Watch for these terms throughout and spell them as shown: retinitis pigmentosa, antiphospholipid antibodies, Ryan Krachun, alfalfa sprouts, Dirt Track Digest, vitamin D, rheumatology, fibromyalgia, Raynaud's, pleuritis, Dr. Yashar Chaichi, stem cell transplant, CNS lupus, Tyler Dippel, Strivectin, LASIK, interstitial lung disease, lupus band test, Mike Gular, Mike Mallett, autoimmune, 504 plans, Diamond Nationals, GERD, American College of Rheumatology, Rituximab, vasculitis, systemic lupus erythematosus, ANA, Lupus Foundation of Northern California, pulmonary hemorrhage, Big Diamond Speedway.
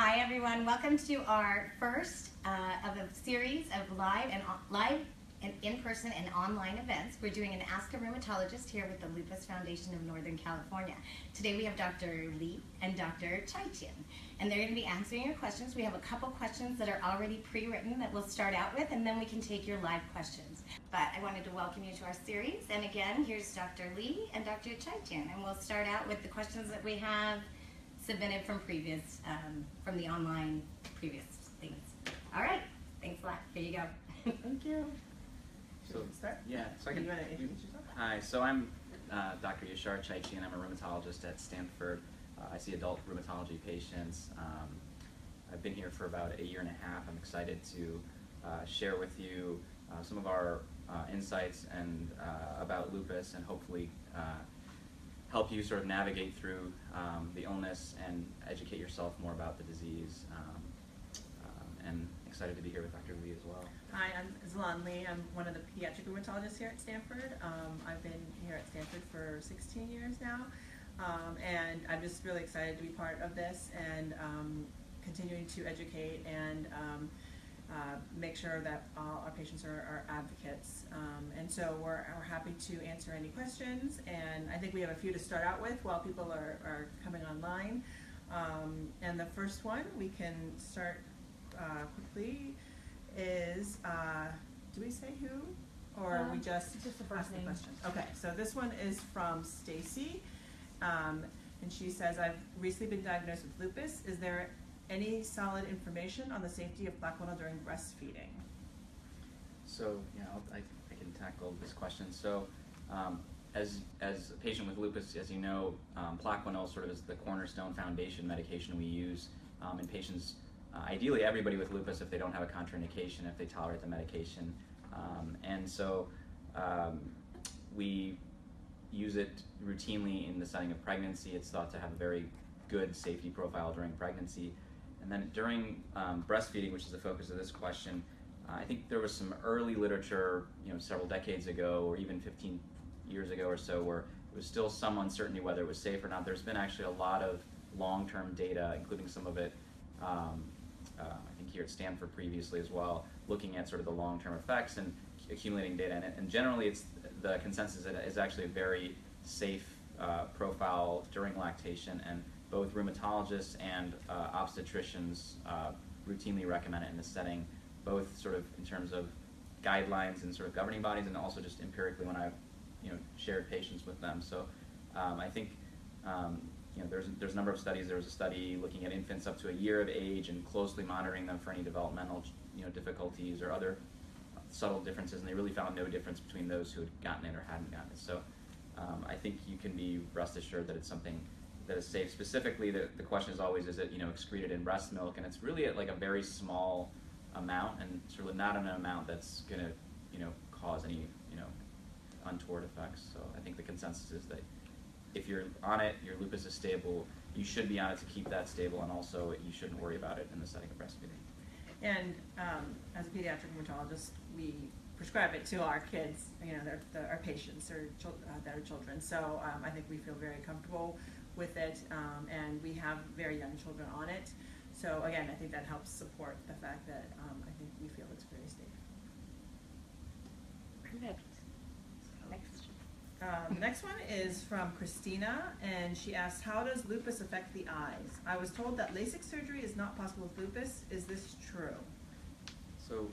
Hi everyone, welcome to our first of a series of live and in-person and online events. We're doing an Ask a Rheumatologist here with the Lupus Foundation of Northern California. Today we have Dr. Lee and Dr. Chaichi, and they're going to be answering your questions. We have a couple questions that are already pre-written that we'll start out with, and then we can take your live questions. But I wanted to welcome you to our series, and again, here's Dr. Lee and Dr. Chaichi, and we'll start out with the questions that we have submitted from previous, from the online previous things. All right, thanks a lot. Here you go. Thank you. So yeah, so I can. Hi, so I'm Dr. Yashar Chaichi, and I'm a rheumatologist at Stanford. I see adult rheumatology patients. I've been here for about a year and a half. I'm excited to share with you some of our insights and about lupus, and hopefully help you sort of navigate through the illness and educate yourself more about the disease. And excited to be here with Dr. Lee as well. Hi, I'm Zalan Lee. I'm one of the pediatric rheumatologists here at Stanford. I've been here at Stanford for 16 years now, and I'm just really excited to be part of this and continuing to educate and make sure that all our patients are advocates, and so we're happy to answer any questions. And I think we have a few to start out with while people are coming online, and the first one we can start quickly is, do we say who, or we just ask the question? Okay, so this one is from Stacy, and she says, I've recently been diagnosed with lupus. Is there any solid information on the safety of Plaquenil during breastfeeding? So, yeah, I can tackle this question. So, as a patient with lupus, as you know, Plaquenil sort of is the cornerstone foundation medication we use in patients. Ideally, everybody with lupus, if they don't have a contraindication, if they tolerate the medication, and so we use it routinely in the setting of pregnancy. It's thought to have a very good safety profile during pregnancy. And then during breastfeeding, which is the focus of this question, I think there was some early literature, you know, several decades ago, or even 15 years ago or so, where it was still some uncertainty whether it was safe or not. There's been actually a lot of long-term data, including some of it, I think here at Stanford previously as well, looking at sort of the long-term effects and accumulating data. And generally, it's the consensus that it's actually a very safe profile during lactation, and both rheumatologists and obstetricians routinely recommend it in this setting, both sort of in terms of guidelines and sort of governing bodies, and also just empirically when I've, you know, shared patients with them. So I think you know, there's a number of studies. There was a study looking at infants up to a year of age and closely monitoring them for any developmental, you know, difficulties or other subtle differences, and they really found no difference between those who had gotten it or hadn't gotten it. So I think you can be rest assured that it's something that is safe. Specifically, the question is always, is it, you know, excreted in breast milk? And it's really at like a very small amount, and certainly not an amount that's going to, you know, cause any, you know, untoward effects. So I think the consensus is that if you're on it, your lupus is stable, you should be on it to keep that stable, and also you shouldn't worry about it in the setting of breastfeeding. And as a pediatric rheumatologist, we prescribe it to our kids, you know, our patients or that are children. So I think we feel very comfortable with it, and we have very young children on it. So again, I think that helps support the fact that I think we feel it's very safe. Perfect. Next. The next one is from Christina, and she asks, how does lupus affect the eyes? I was told that LASIK surgery is not possible with lupus. Is this true? So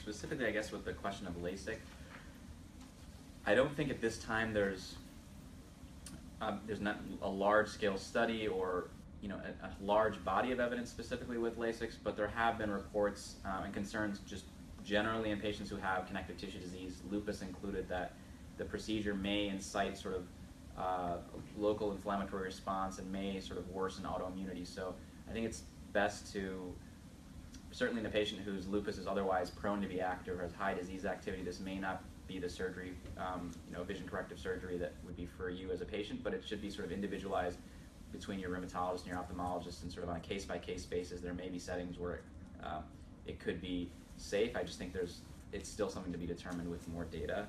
specifically, I guess, with the question of LASIK, I don't think at this time there's not a large-scale study or, you know, a large body of evidence specifically with LASIK, but there have been reports and concerns just generally in patients who have connective tissue disease, lupus included, that the procedure may incite sort of local inflammatory response and may sort of worsen autoimmunity. So I think it's best to, certainly in a patient whose lupus is otherwise prone to be active or has high disease activity, this may not be the surgery, you know, vision corrective surgery that would be for you as a patient, but it should be sort of individualized between your rheumatologist and your ophthalmologist, and sort of on a case-by-case basis. There may be settings where it could be safe. I just think it's still something to be determined with more data.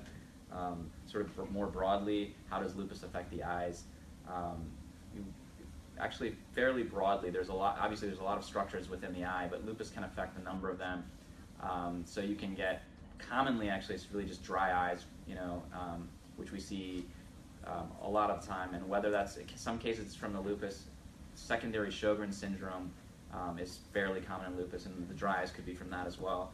Sort of more broadly, how does lupus affect the eyes? actually fairly broadly. There's a lot, obviously there's a lot of structures within the eye, but lupus can affect a number of them. So you can get, commonly actually it's really just dry eyes, which we see a lot of the time. And whether that's, in some cases it's from the lupus, secondary Sjogren syndrome is fairly common in lupus, and the dry eyes could be from that as well.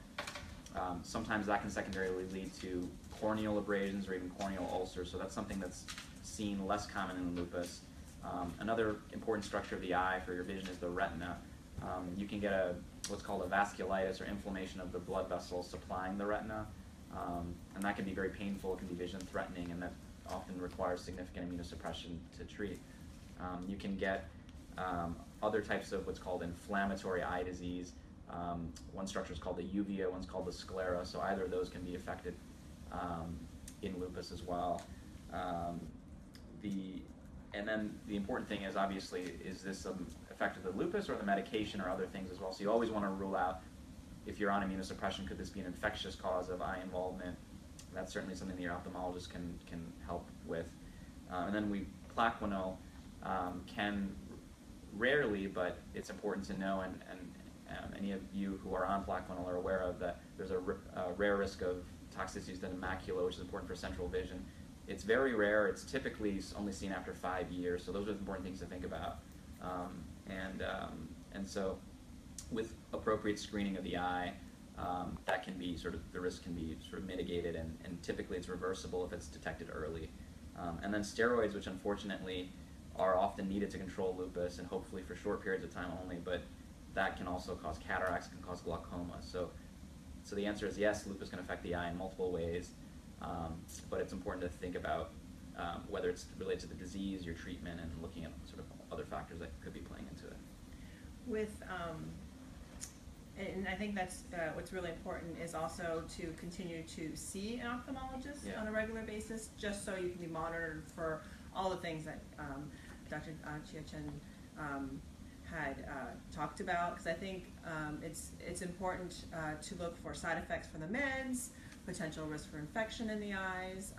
Sometimes that can secondarily lead to corneal abrasions or even corneal ulcers, so that's something that's seen less common in lupus. Another important structure of the eye for your vision is the retina. You can get what's called a vasculitis, or inflammation of the blood vessels supplying the retina, and that can be very painful, it can be vision-threatening, and that often requires significant immunosuppression to treat. You can get other types of what's called inflammatory eye disease. One structure is called the uvea, one's called the sclera, so either of those can be affected in lupus as well. And then the important thing is, obviously, is this an effect of the lupus or the medication or other things as well? So you always want to rule out, if you're on immunosuppression, could this be an infectious cause of eye involvement? That's certainly something that your ophthalmologist can help with. And then Plaquenil can rarely, but it's important to know, and any of you who are on Plaquenil are aware of that there's a rare risk of toxicities to the macula, which is important for central vision. It's very rare. It's typically only seen after 5 years, so those are the important things to think about. And so with appropriate screening of the eye, that can be sort of, the risk can be sort of mitigated, and typically it's reversible if it's detected early. And then steroids, which unfortunately are often needed to control lupus, and hopefully for short periods of time only, but that can also cause cataracts, can cause glaucoma. So the answer is yes, lupus can affect the eye in multiple ways. But it's important to think about whether it's related to the disease, your treatment, and looking at sort of other factors that could be playing into it. And I think that's what's really important is also to continue to see an ophthalmologist on a regular basis, just so you can be monitored for all the things that Dr. Chaichi had talked about, because I think it's important to look for side effects from the meds, potential risk for infection in the eyes,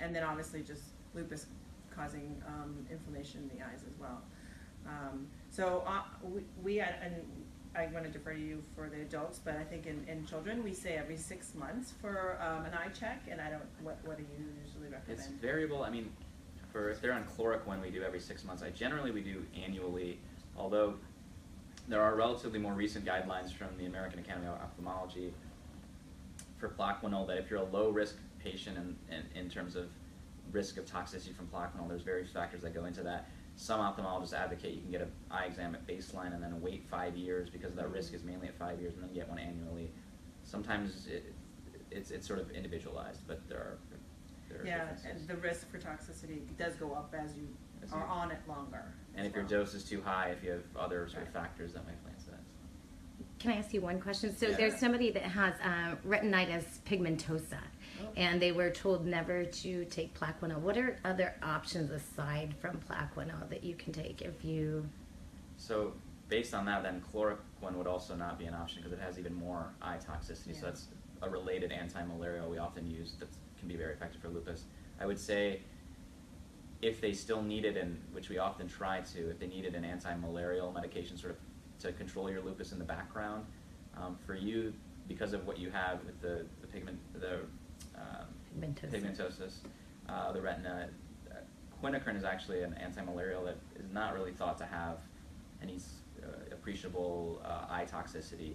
and then obviously just lupus causing inflammation in the eyes as well. And I want to defer to you for the adults, but I think in children we say every 6 months for an eye check, and I don't, what do you usually recommend? It's variable. I mean, if they're on chloroquine, we do every 6 months. We do annually, although there are relatively more recent guidelines from the American Academy of Ophthalmology for Plaquenil, that if you're a low-risk patient in terms of risk of toxicity from Plaquenil, there's various factors that go into that. Some ophthalmologists advocate you can get an eye exam at baseline and then wait 5 years, because that risk is mainly at 5 years, and then get one annually. Sometimes it's sort of individualized, but there are differences. And the risk for toxicity does go up as you are on it longer. And if your dose is too high, if you have other sort of factors that might play into that. Can I ask you one question? So there's somebody that has retinitis pigmentosa, and they were told never to take Plaquenil. What are other options aside from Plaquenil that you can take if you... So based on that, then chloroquine would also not be an option, because it has even more eye toxicity. So that's a related anti-malarial we often use that can be very effective for lupus. I would say if they still need it, and which we often try to, if they needed an anti-malarial medication sort of to control your lupus in the background. For you, because of what you have with the pigmentosis, the retina, quinocrine is actually an anti-malarial that is not really thought to have any appreciable eye toxicity.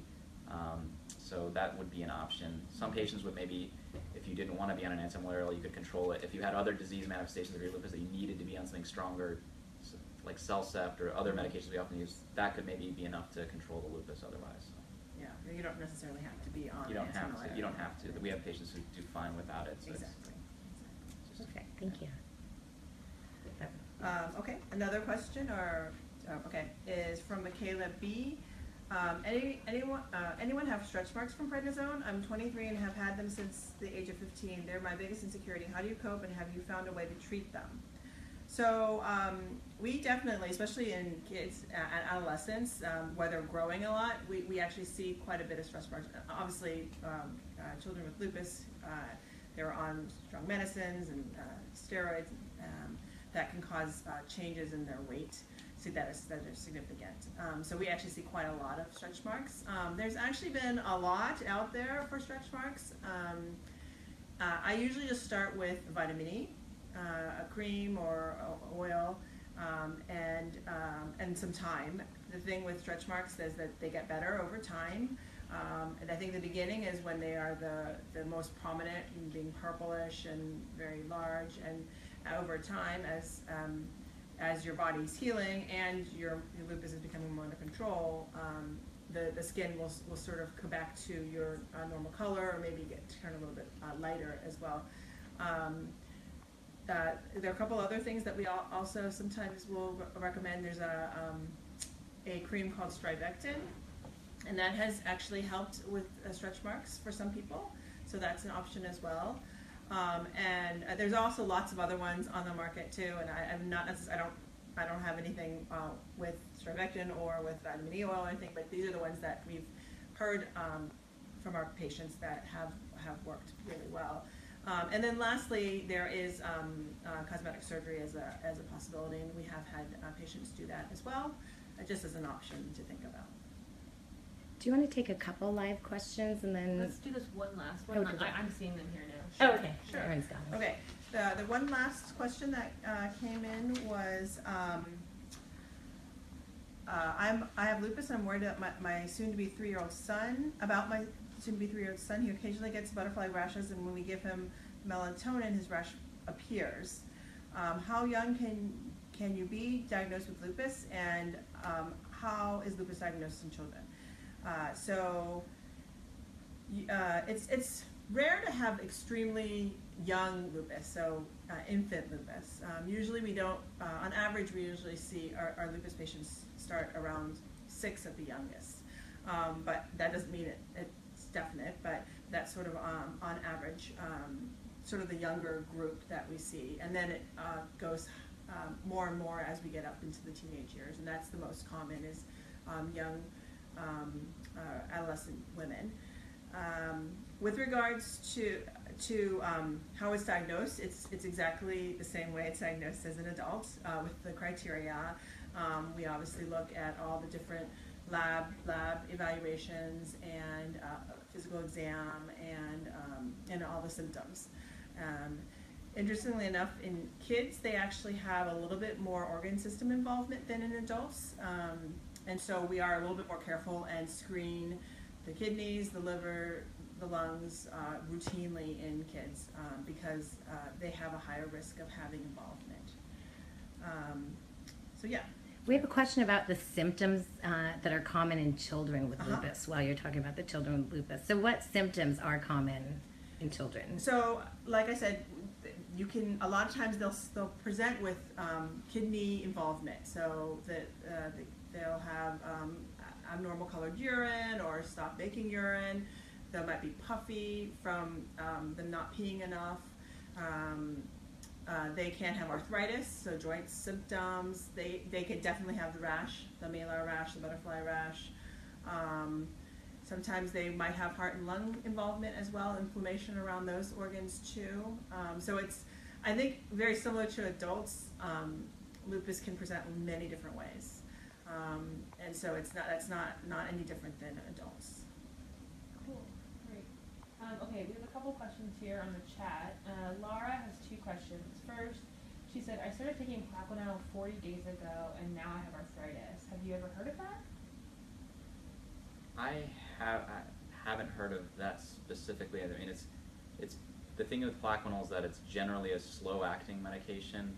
So that would be an option. Some patients would maybe, if you didn't want to be on an anti-malarial, you could control it. If you had other disease manifestations of your lupus that you needed to be on something stronger, like CellCept or other medications we often use, that could maybe be enough to control the lupus otherwise. Yeah, you don't necessarily have to be on. You don't have to. We have patients who do fine without it. So exactly. Okay, thank you. Okay, another question, is from Michaela B. Anyone have stretch marks from prednisone? I'm 23 and have had them since the age of 15. They're my biggest insecurity. How do you cope, and have you found a way to treat them? So we definitely, especially in kids and adolescents, where they're growing a lot, we actually see quite a bit of stress marks. Obviously, children with lupus, they're on strong medicines and steroids that can cause changes in their weight. see that are significant. So we actually see quite a lot of stretch marks. There's actually been a lot out there for stretch marks. I usually just start with vitamin E, a cream or oil, and some time. The thing with stretch marks is that they get better over time. And I think the beginning is when they are the most prominent, and being purplish and very large. And over time, as your body's healing and your lupus is becoming more under control, the skin will sort of go back to your normal color, or maybe turn a little bit lighter as well. There are a couple other things that we also sometimes will recommend. There's a cream called Strivectin, and that has actually helped with stretch marks for some people, so that's an option as well. And there's also lots of other ones on the market too, and I don't have anything with Strivectin or with vitamin E oil or anything, but these are the ones that we've heard from our patients that have worked really well. And then lastly, there is cosmetic surgery as a possibility, and we have had patients do that as well, just as an option to think about. Do you want to take a couple live questions and then... Let's do this one last one. Okay. I'm seeing them here now. Sure. Oh, okay. Sure. Everyone's down. Okay. The one last question that came in was, I have lupus and I'm worried about my soon-to-be 3-year-old son. He occasionally gets butterfly rashes, and when we give him melatonin, his rash appears. How young can you be diagnosed with lupus, and how is lupus diagnosed in children? So it's rare to have extremely young lupus, so infant lupus. Usually we don't, on average, we usually see our lupus patients start around 6 at the youngest. But that doesn't mean it's definite, but that's sort of on average, sort of the younger group that we see. And then it goes more and more as we get up into the teenage years, and that's the most common is young adolescent women. With regards to how it's diagnosed, it's exactly the same way it's diagnosed as an adult with the criteria. We obviously look at all the different lab evaluations and physical exam and all the symptoms. Interestingly enough, in kids, they actually have a little bit more organ system involvement than in adults. And so we are a little bit more careful and screen the kidneys, the liver, the lungs routinely in kids because they have a higher risk of having involvement. So yeah. We have a question about the symptoms that are common in children with lupus while you're talking about the children with lupus. So what symptoms are common in children? So like I said, you can, a lot of times they'll present with kidney involvement. So they'll have abnormal colored urine or stop baking urine. They might be puffy from them not peeing enough. They can have arthritis, so joint symptoms. They could definitely have the rash, the malar rash, the butterfly rash. Sometimes they might have heart and lung involvement as well, inflammation around those organs too. So it's, I think, very similar to adults. Lupus can present in many different ways. And so it's not any different than adults. Cool, great. Okay, we have a couple questions here on the chat. Laura has 2 questions. First, she said, I started taking Plaquenil 40 days ago, and now I have arthritis. Have you ever heard of that? I haven't heard of that specifically. I mean, it's the thing with Plaquenil is that it's generally a slow-acting medication.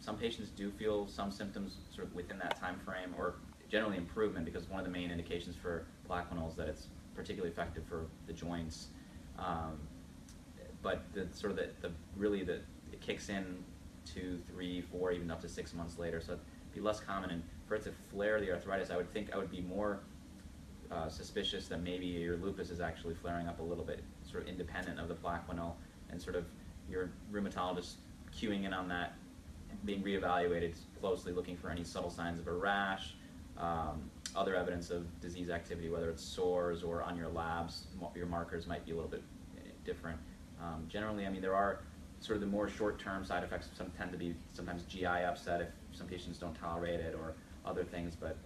Some patients do feel some symptoms sort of within that time frame, or generally improvement, because one of the main indications for Plaquenil is that it's particularly effective for the joints. But it kicks in 2, 3, 4, even up to 6 months later, so it'd be less common. And for it to flare the arthritis, I would think I would be more suspicious that maybe your lupus is actually flaring up a little bit, sort of independent of the Plaquenil, and sort of your rheumatologist queuing in on that, being reevaluated closely, looking for any subtle signs of a rash, other evidence of disease activity, whether it's sores or on your labs, your markers might be a little bit different. Generally, I mean, there are sort of the more short-term side effects tend to be sometimes GI upset if some patients don't tolerate it or other things, but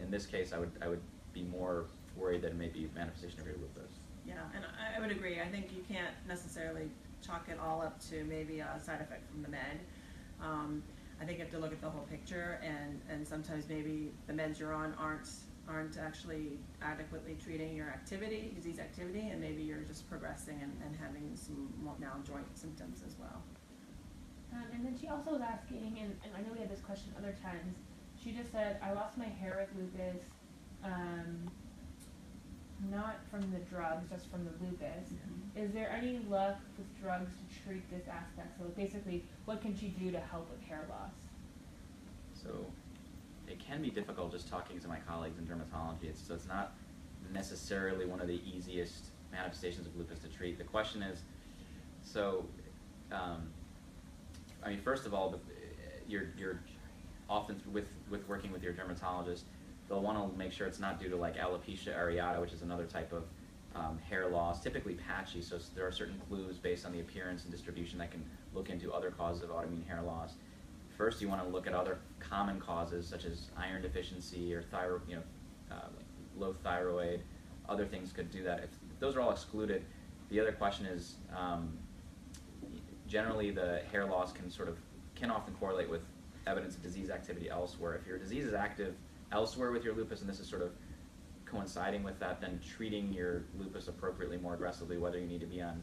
in this case I would be more worried that it may be manifestation of lupus. Yeah, and I would agree. I think you can't necessarily chalk it all up to maybe a side effect from the med. I think you have to look at the whole picture, and sometimes maybe the meds you're on aren't actually adequately treating your activity, disease activity, and maybe you're just progressing and having some now joint symptoms as well. And then she also was asking, and I know we had this question other times, she just said, I lost my hair with lupus, not from the drugs, just from the lupus. Mm-hmm. Is there any luck with drugs to treat this aspect? So basically, what can she do to help with hair loss? So, it can be difficult just talking to my colleagues in dermatology. It's not necessarily one of the easiest manifestations of lupus to treat. The question is, so, I mean, first of all, you're often with working with your dermatologist, they'll want to make sure it's not due to like alopecia areata, which is another type of hair loss, typically patchy. So there are certain clues based on the appearance and distribution that can look into other causes of autoimmune hair loss. First, you want to look at other common causes such as iron deficiency or thyroid, low thyroid. Other things could do that. If those are all excluded, the other question is generally the hair loss can often correlate with evidence of disease activity elsewhere. If your disease is active elsewhere with your lupus and this is sort of coinciding with that, then treating your lupus appropriately more aggressively, whether you need to be on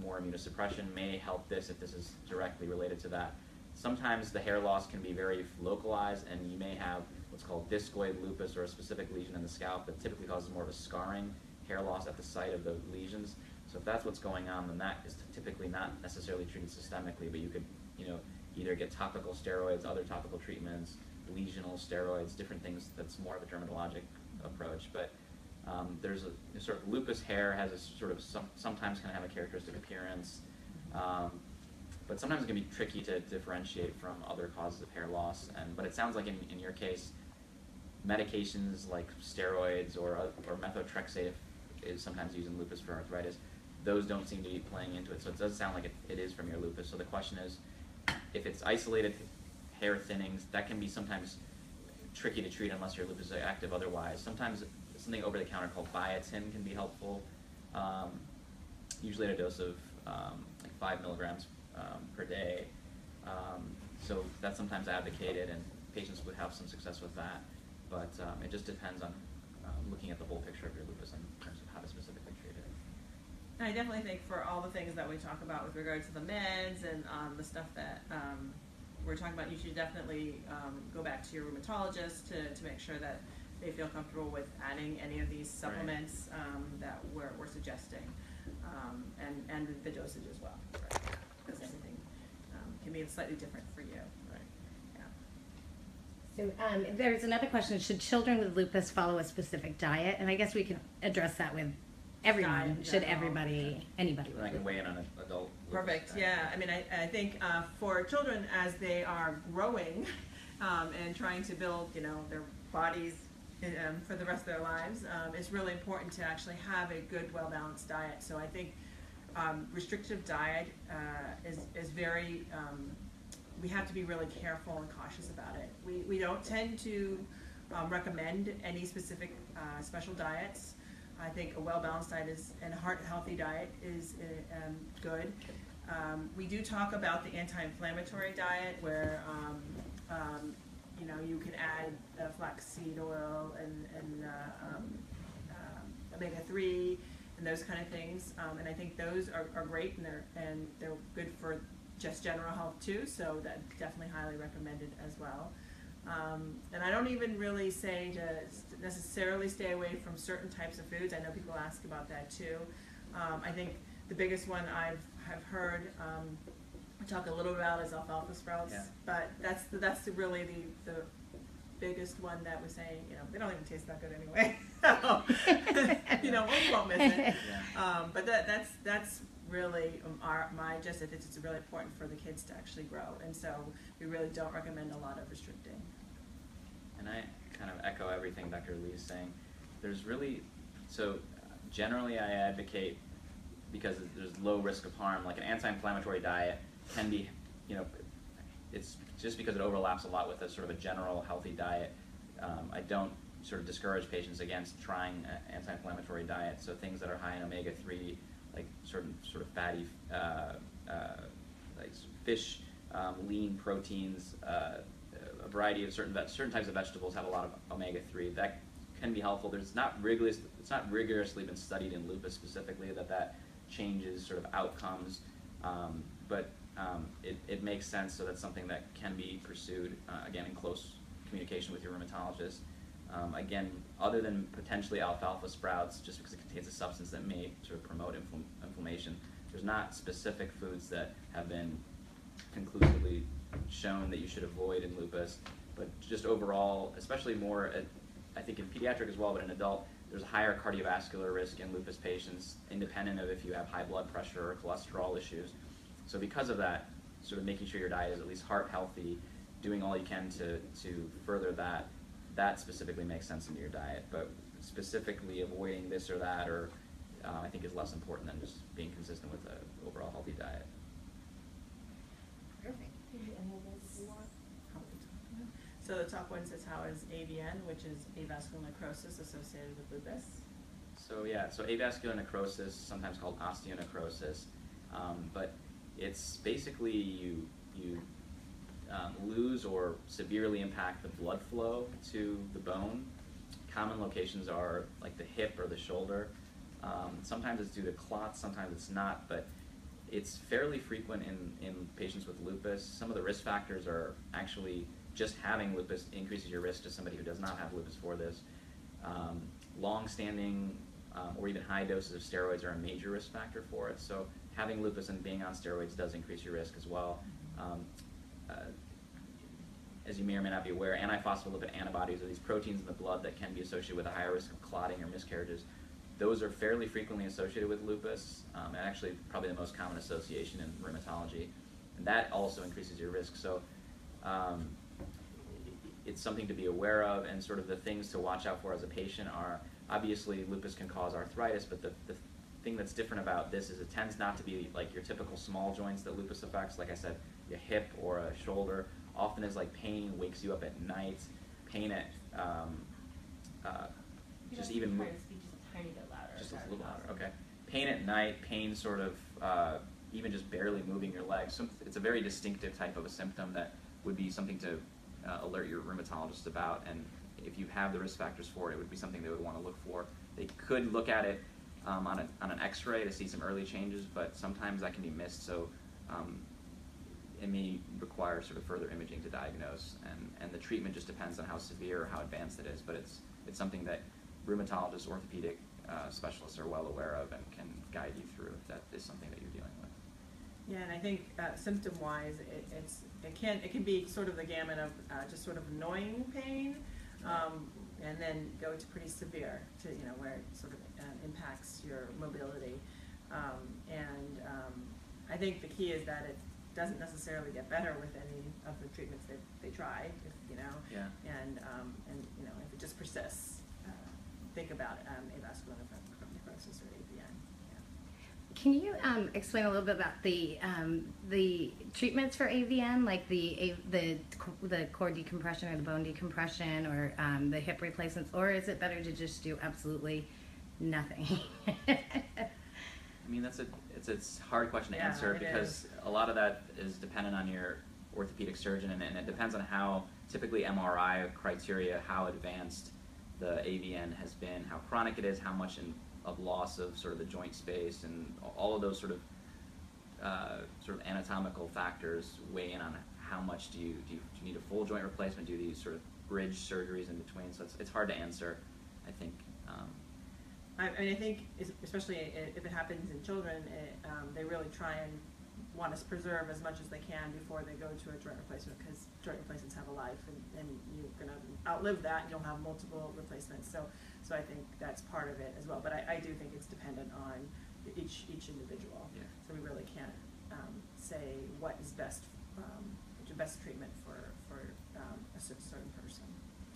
more immunosuppression, may help this if this is directly related to that. Sometimes the hair loss can be very localized and you may have what's called discoid lupus or a specific lesion in the scalp that typically causes more of a scarring, hair loss at the site of the lesions. So if that's what's going on, then that is typically not necessarily treated systemically, but you could either get topical steroids, other topical treatments, lesional steroids, different things. That's more of a dermatologic approach. But there's a sort of lupus hair has a sort of sometimes can have a characteristic appearance, but sometimes it can be tricky to differentiate from other causes of hair loss. But it sounds like in your case, medications like steroids or methotrexate is sometimes used in lupus for arthritis. Those don't seem to be playing into it, so it does sound like it is from your lupus. So the question is, if it's isolated hair thinnings, that can be sometimes tricky to treat unless your lupus is active otherwise. Sometimes something over-the-counter called biotin can be helpful, usually at a dose of like 5 milligrams per day. So that's sometimes advocated, and patients would have some success with that. But it just depends on looking at the whole picture of your lupus in terms of how to specifically treat it. I definitely think for all the things that we talk about with regard to the meds and the stuff that we're talking about, you should definitely go back to your rheumatologist to make sure that they feel comfortable with adding any of these supplements that we're suggesting, and the dosage as well, because everything can be slightly different for you. Right. Yeah. So there's another question: should children with lupus follow a specific diet? And I guess we can address that with everyone. Diet, should everybody, anybody? I can weigh in on an adult. Perfect. Yeah. I mean, I think for children as they are growing and trying to build, their bodies for the rest of their lives, it's really important to actually have a good, well-balanced diet. So I think restrictive diet is very, we have to be really careful and cautious about it. We don't tend to recommend any specific special diets. I think a well-balanced diet and a heart-healthy diet is good. We do talk about the anti-inflammatory diet where you can add flaxseed oil and omega-3 and those kind of things, and I think those are great, and they're good for just general health too. So that definitely highly recommended as well. And I don't even really say to necessarily stay away from certain types of foods. I know people ask about that too. I think the biggest one I've heard. Talk a little about is alfalfa sprouts, yeah. But that's really the biggest one that was saying, they don't even taste that good anyway. So, we won't miss it. Yeah. But that's really I think it's really important for the kids to actually grow, and so we really don't recommend a lot of restricting. And I kind of echo everything Dr. Lee is saying. Generally I advocate because there's low risk of harm. Like an anti-inflammatory diet can be, you know, it's just because it overlaps a lot with a sort of a general healthy diet. I don't sort of discourage patients against trying anti-inflammatory diets. So things that are high in omega-3, like sort of fatty, like fish, lean proteins, a variety of certain types of vegetables have a lot of omega-3. That can be helpful. There's not rigorous, it's not rigorously been studied in lupus specifically that changes sort of outcomes, but it makes sense. So that's something that can be pursued again in close communication with your rheumatologist. Again, other than potentially alfalfa sprouts, just because it contains a substance that may sort of promote inflammation, there's not specific foods that have been conclusively shown that you should avoid in lupus. But just overall, especially more, I think in pediatric as well, but in adult, there's a higher cardiovascular risk in lupus patients, independent of if you have high blood pressure or cholesterol issues. So because of that, sort of making sure your diet is at least heart healthy, doing all you can to further that, that specifically makes sense into your diet. But specifically avoiding this or that, or I think is less important than just being consistent with an overall healthy diet. Perfect. So the top one says, how is AVN, which is avascular necrosis, associated with lupus? So yeah, so avascular necrosis, sometimes called osteonecrosis, but it's basically you lose or severely impact the blood flow to the bone. Common locations are like the hip or the shoulder. Sometimes it's due to clots, sometimes it's not, but it's fairly frequent in patients with lupus. Some of the risk factors are actually just having lupus increases your risk to somebody who does not have lupus for this. Long-standing or even high doses of steroids are a major risk factor for it. So having lupus and being on steroids does increase your risk as well. As you may or may not be aware, antiphospholipid antibodies are these proteins in the blood that can be associated with a higher risk of clotting or miscarriages. Those are fairly frequently associated with lupus, and actually probably the most common association in rheumatology. And that also increases your risk. So it's something to be aware of, and sort of the things to watch out for as a patient are, obviously lupus can cause arthritis, but the thing that's different about this is it tends not to be like your typical small joints that lupus affects. Like I said, your hip or a shoulder often is like pain, wakes you up at night, pain at just even move. Just a little louder, okay. Pain at night, pain sort of even just barely moving your legs. So it's a very distinctive type of a symptom that would be something to alert your rheumatologist about, and if you have the risk factors for it, it would be something they would want to look for. They could look at it on an x-ray to see some early changes, but sometimes that can be missed, so it may require sort of further imaging to diagnose, and the treatment just depends on how severe or how advanced it is, but it's something that rheumatologists, orthopedic specialists are well aware of and can guide you through if that is something that you're dealing with. Yeah, and I think symptom-wise, it can be sort of the gamut of just sort of annoying pain, and then go to pretty severe, to where it sort of impacts your mobility. I think the key is that it doesn't necessarily get better with any of the treatments that they try, Yeah. And if it just persists, think about avascular necrosis or AVN. Can you explain a little bit about the treatments for AVN, like the core decompression or the bone decompression or the hip replacements, or is it better to just do absolutely nothing? I mean, it's a hard question to answer because a lot of that is dependent on your orthopedic surgeon, and it depends on how typically MRI criteria, how advanced the AVN has been, how chronic it is, how much of loss of sort of the joint space, and all of those sort of anatomical factors weigh in on how much do you need a full joint replacement, do these sort of bridge surgeries in between, so it's hard to answer, I think. I think especially if it happens in children, they really try and want to preserve as much as they can before they go to a joint replacement, because joint replacements have a life, and you're going to outlive that, and you'll have multiple replacements. So I think that's part of it as well. But I do think it's dependent on each individual. Yeah. So we really can't say what is best treatment for a certain person.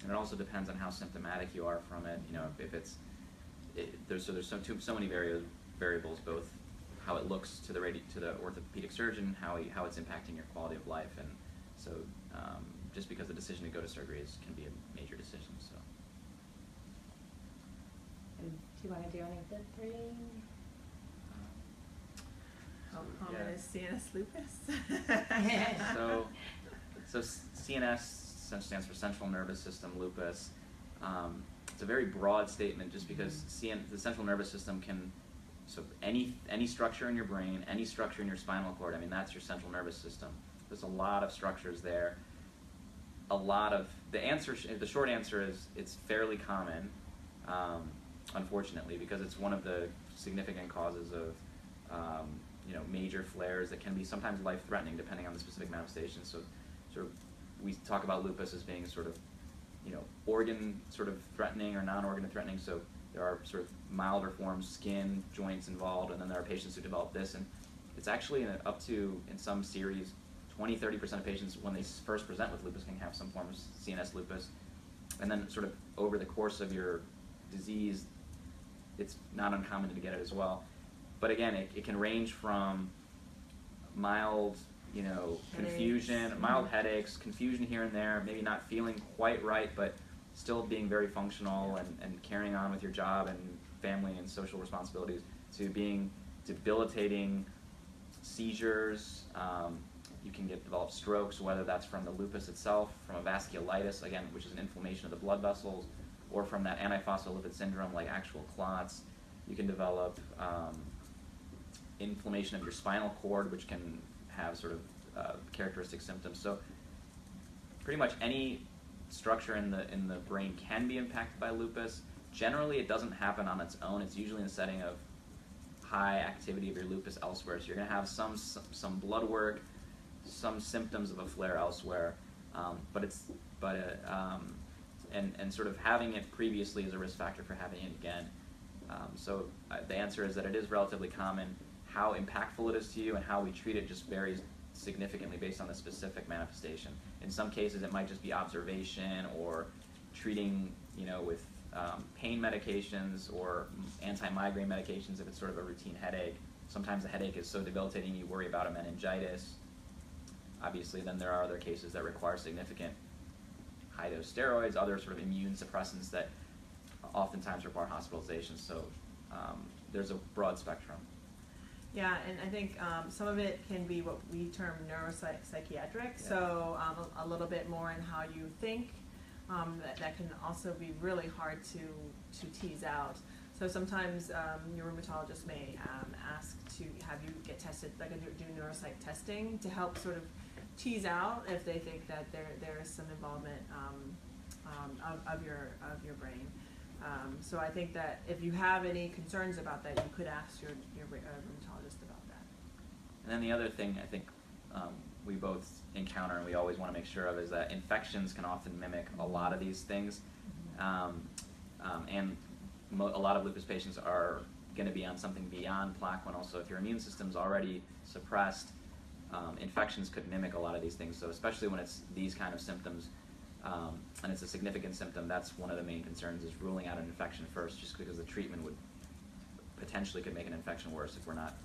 And it also depends on how symptomatic you are from it. There's so many variables, both how it looks to the orthopedic surgeon, how it's impacting your quality of life, and so just because the decision to go to surgery is, can be a major decision. So. And do you want to do any of the three? How common is CNS lupus? So CNS stands for central nervous system lupus. It's a very broad statement, just because the central nervous system can, so any structure in your brain, any structure in your spinal cord, I mean, that's your central nervous system. There's a lot of structures there. A lot of, the short answer is it's fairly common, unfortunately, because it's one of the significant causes of major flares that can be sometimes life-threatening depending on the specific manifestation. So sort of, we talk about lupus as being sort of, organ sort of threatening or non-organ threatening. So there are sort of milder forms, skin, joints involved, and then there are patients who develop this. And it's actually up to, in some series, 20–30% of patients when they first present with lupus can have some form of CNS lupus. And then sort of over the course of your disease, it's not uncommon to get it as well. But again, it can range from mild, confusion, mild headaches, confusion here and there, maybe not feeling quite right, but still being very functional and carrying on with your job and family and social responsibilities, to being debilitating seizures. You can develop strokes, whether that's from the lupus itself, from a vasculitis, again, which is an inflammation of the blood vessels, or from that antiphospholipid syndrome, like actual clots. You can develop inflammation of your spinal cord, which can have sort of characteristic symptoms. So pretty much any structure in the brain can be impacted by lupus. Generally, it doesn't happen on its own. It's usually in the setting of high activity of your lupus elsewhere. So you're going to have some blood work, some symptoms of a flare elsewhere, and sort of having it previously is a risk factor for having it again. The answer is that it is relatively common. How impactful it is to you and how we treat it just varies significantly based on the specific manifestation. In some cases, it might just be observation or treating, with pain medications or anti-migraine medications if it's sort of a routine headache. Sometimes the headache is so debilitating you worry about a meningitis. Obviously, then there are other cases that require significant high-dose steroids, other sort of immune suppressants that oftentimes require hospitalization. So there's a broad spectrum. Yeah, and I think some of it can be what we term neuropsychiatric, so a little bit more in how you think. That can also be really hard to tease out. So sometimes your rheumatologist may ask to have you get tested, like do neuropsych testing to help sort of tease out if they think that there is some involvement of your brain. So I think that if you have any concerns about that, you could ask your rheumatologist about that. And then the other thing I think we both encounter and we always want to make sure of is that infections can often mimic a lot of these things. And a lot of lupus patients are going to be on something beyond Plaquenil. Also, if your immune system's already suppressed, infections could mimic a lot of these things. So especially when it's these kind of symptoms, and it's a significant symptom, that's one of the main concerns, is ruling out an infection first, just because the treatment would potentially could make an infection worse if we're not,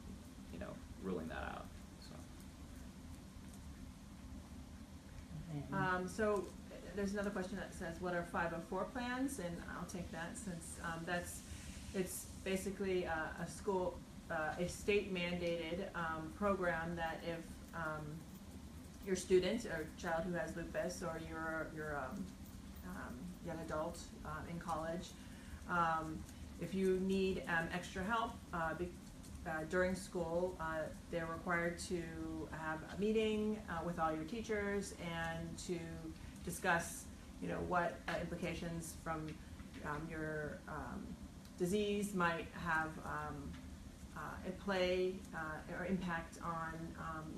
ruling that out. So, so there's another question that says, what are 504 plans? And I'll take that, since it's basically a state-mandated program that if your student or child who has lupus, or your young adult in college, if you need extra help during school, they're required to have a meeting with all your teachers and to discuss, what implications from your disease might have or impact on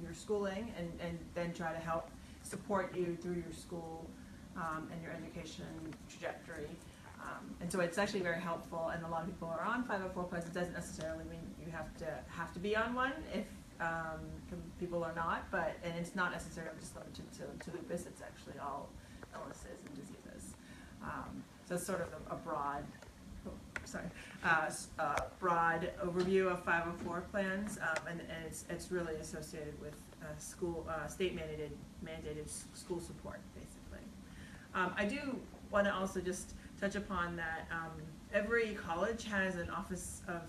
your schooling, and then try to help support you through your school and your education trajectory. And so it's actually very helpful, and a lot of people are on 504 plans. It doesn't necessarily mean you have to be on one if people are not, and it's not necessarily just limited to lupus. It's actually all illnesses and diseases. So it's sort of a broad broad overview of 504 plans, and it's really associated with state-mandated school support, basically. I do want to also just touch upon that every college has an office of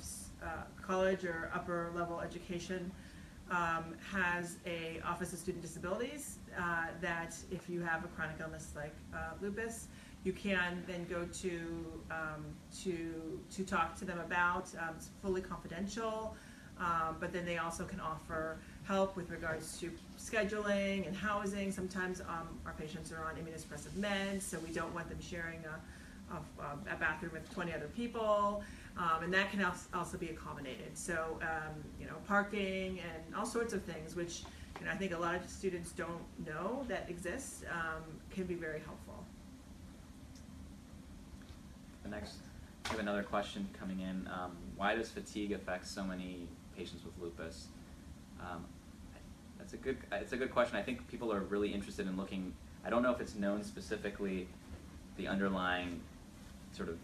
college or upper level education has an office of student disabilities that if you have a chronic illness like lupus, you can then go to talk to them about. It's fully confidential, but then they also can offer help with regards to scheduling and housing. Sometimes our patients are on immunosuppressive meds, so we don't want them sharing a bathroom with 20 other people, and that can also be accommodated. So, you know, parking and all sorts of things, which I think a lot of students don't know that exists, can be very helpful. The next, I have another question coming in. Why does fatigue affect so many patients with lupus? It's a good question. I think people are really interested in looking. I don't know if it's known specifically the underlying sort of